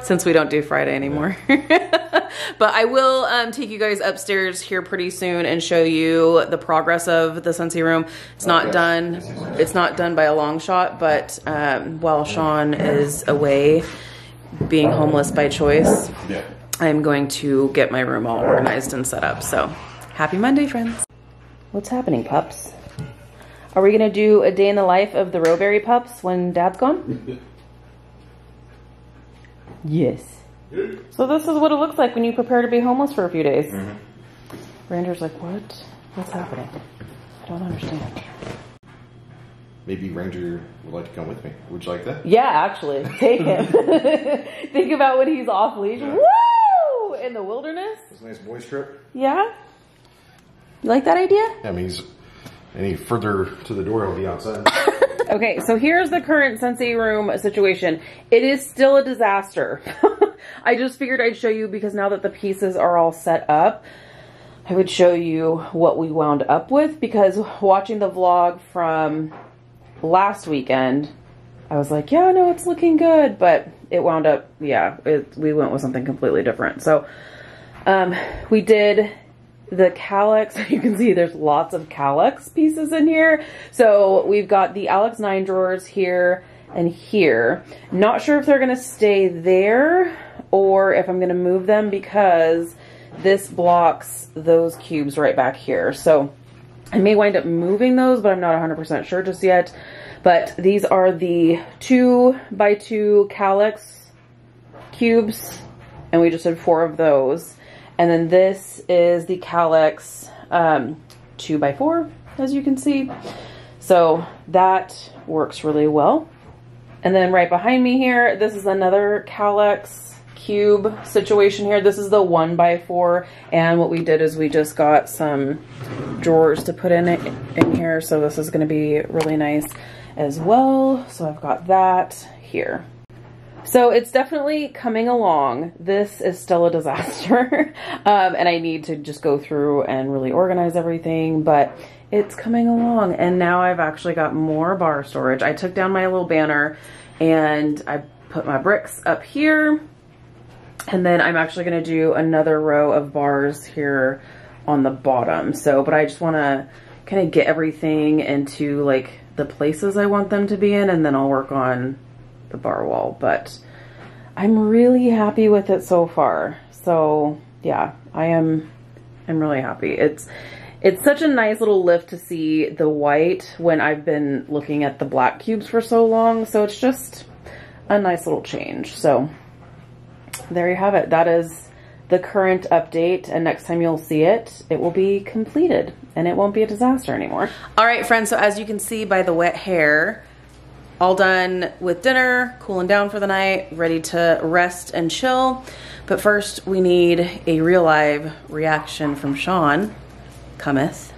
Since we don't do Friday anymore. Yeah. But I will um, take you guys upstairs here pretty soon and show you the progress of the Scentsy room. It's not okay. done. It's not done by a long shot, but um, while Shawn is away, being homeless by choice, yeah. I'm going to get my room all organized and set up. So happy Monday, friends. What's happening, pups? Are we gonna do a day in the life of the Rowberry pups when Dad's gone? Yes. So this is what it looks like when you prepare to be homeless for a few days. Mm-hmm. Rander's like, what? What's happening? I don't understand. Maybe Ranger would like to come with me. Would you like that? Yeah, actually, take him. Think about when he's off leash. Yeah. Woo! In the wilderness. It's a nice boys trip. Yeah. You like that idea? Yeah, I mean, he's any further to the door, it'll be outside. Okay, so here's the current Scentsy room situation. It is still a disaster. I just figured I'd show you because now that the pieces are all set up, I would show you what we wound up with, because watching the vlog from last weekend, I was like, yeah, no, it's looking good, but it wound up, yeah, it, we went with something completely different. So um, we did the Kallax, you can see there's lots of Kallax pieces in here. So we've got the Alex nine drawers here and here. Not sure if they're gonna stay there or if I'm gonna move them, because this blocks those cubes right back here. So I may wind up moving those, but I'm not one hundred percent sure just yet. But these are the two by two Kallax cubes, and we just had four of those. And then this is the Kallax um, two by four, as you can see. So that works really well. And then right behind me here, this is another Kallax cube situation here. This is the one by four, and what we did is we just got some drawers to put in it in here. So this is going to be really nice as well. So I've got that here. So it's definitely coming along. This is still a disaster. um, and I need to just go through and really organize everything, but it's coming along. And now I've actually got more bar storage. I took down my little banner and I put my bricks up here. And then I'm actually gonna do another row of bars here on the bottom. So, but I just wanna kind of get everything into like the places I want them to be in, and then I'll work on the bar wall, but I'm really happy with it so far. So yeah, I am, I'm really happy. It's, it's such a nice little lift to see the white when I've been looking at the black cubes for so long. So it's just a nice little change. So there you have it. That is the current update, and next time you'll see it, it will be completed and it won't be a disaster anymore. All right, friends. So as you can see by the wet hair, all done with dinner, cooling down for the night, ready to rest and chill. But first we need a real live reaction from Shawn. Cometh.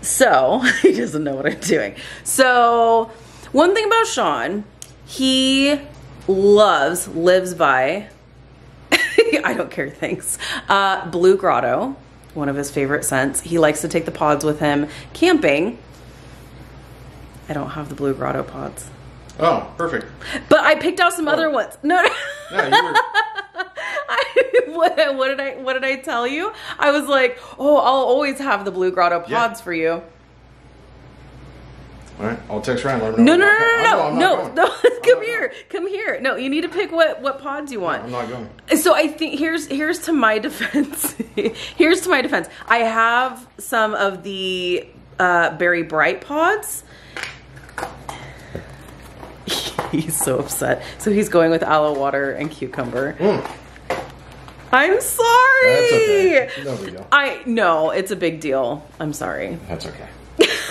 So, he doesn't know what I'm doing. So, one thing about Shawn, he loves, lives by, I don't care, thanks, uh, Blue Grotto, one of his favorite scents. He likes to take the pods with him camping. I don't have the Blue Grotto pods. Oh, perfect. But I picked out some oh. other ones. No, no. Yeah, you were... I, what, what did I what did I tell you? I was like, oh, I'll always have the Blue Grotto pods yeah. for you. All right, I'll text Ryan. Let him know. No, no, no, no, no, no, no, no. Come here, come here. No, you need to pick what what pods you want. No, I'm not going. So I think here's here's to my defense. here's to my defense. I have some of the uh, Berry Bright pods. He's so upset. So he's going with aloe water and cucumber. Mm. I'm sorry. That's okay. No big deal. I no, it's a big deal. I'm sorry. That's okay.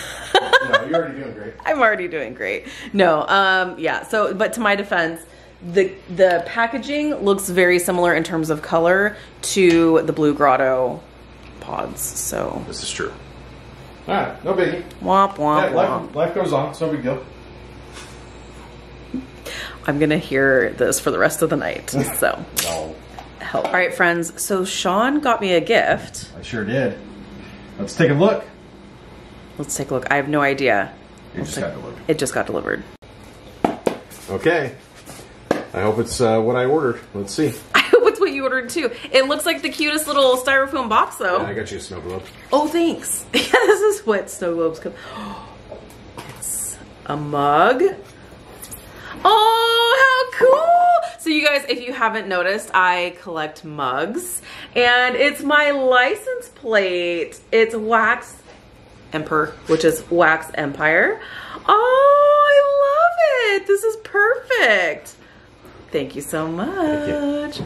No, you're already doing great. I'm already doing great. No, um, yeah. So, but to my defense, the the packaging looks very similar in terms of color to the Blue Grotto pods. So this is true. All right, no biggie. Womp womp. Yeah, life, life goes on. It's no big deal. I'm gonna hear this for the rest of the night, so no. help. All right, friends, so Shawn got me a gift. I sure did. Let's take a look. Let's take a look. I have no idea. It Let's just take... got delivered. It just got delivered. Okay. I hope it's uh, what I ordered. Let's see. I hope it's what you ordered too. It looks like the cutest little styrofoam box though. Yeah, I got you a snow globe. Oh, thanks. Yeah, this is what snow globes come. It's a mug. Oh, how cool! So you guys, if you haven't noticed, I collect mugs, and it's my license plate. It's Wax Emperor, which is Wax Empire. Oh, I love it. This is perfect. Thank you so much. Thank you.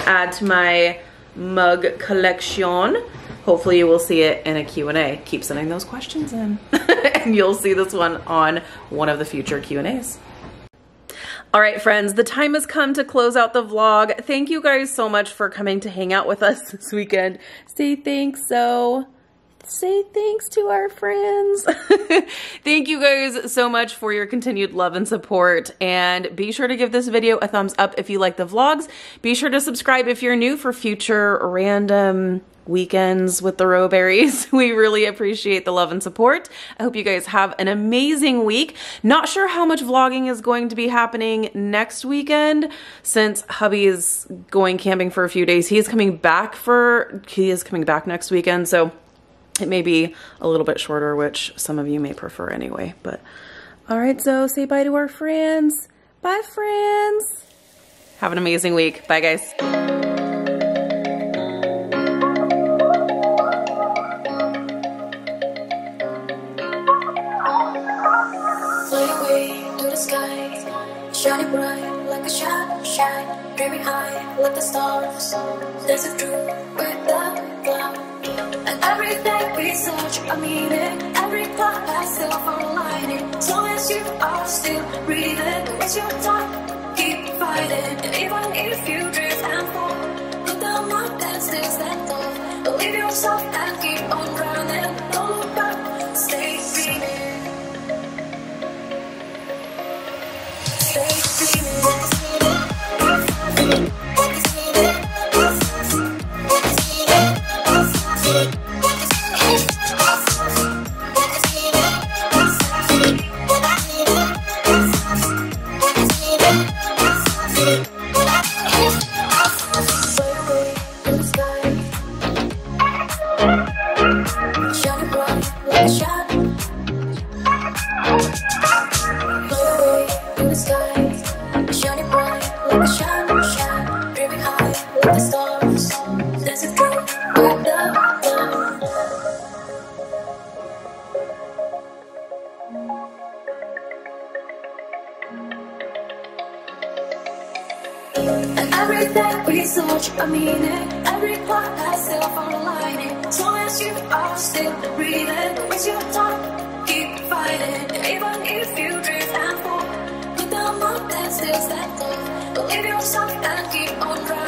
To add to my mug collection. Hopefully you will see it in a Q and A. Keep sending those questions in, and you'll see this one on one of the future Q and A's. All right, friends, the time has come to close out the vlog. Thank you guys so much for coming to hang out with us this weekend. Say thanks, so say thanks to our friends. Thank you guys so much for your continued love and support. And be sure to give this video a thumbs up if you like the vlogs. Be sure to subscribe if you're new for future random weekends with the Rowberries. We really appreciate the love and support. I hope you guys have an amazing week. Not sure how much vlogging is going to be happening next weekend since hubby is going camping for a few days. He is coming back for, he is coming back next weekend. So it may be a little bit shorter, which some of you may prefer anyway, but all right. So say bye to our friends. Bye friends. Have an amazing week. Bye guys. Shining bright like a shine, shine, dreaming high like the stars. There's a truth without doubt, and everything we search, I mean it. Every thought I still align it. So as you are still breathing, it's your time. Keep. fighting. And even if you drift and fall, look down up and still stand tall. Believe yourself and keep on running. Don't look back, stay dreaming. Stay dreaming. If you're stuck and keep on running.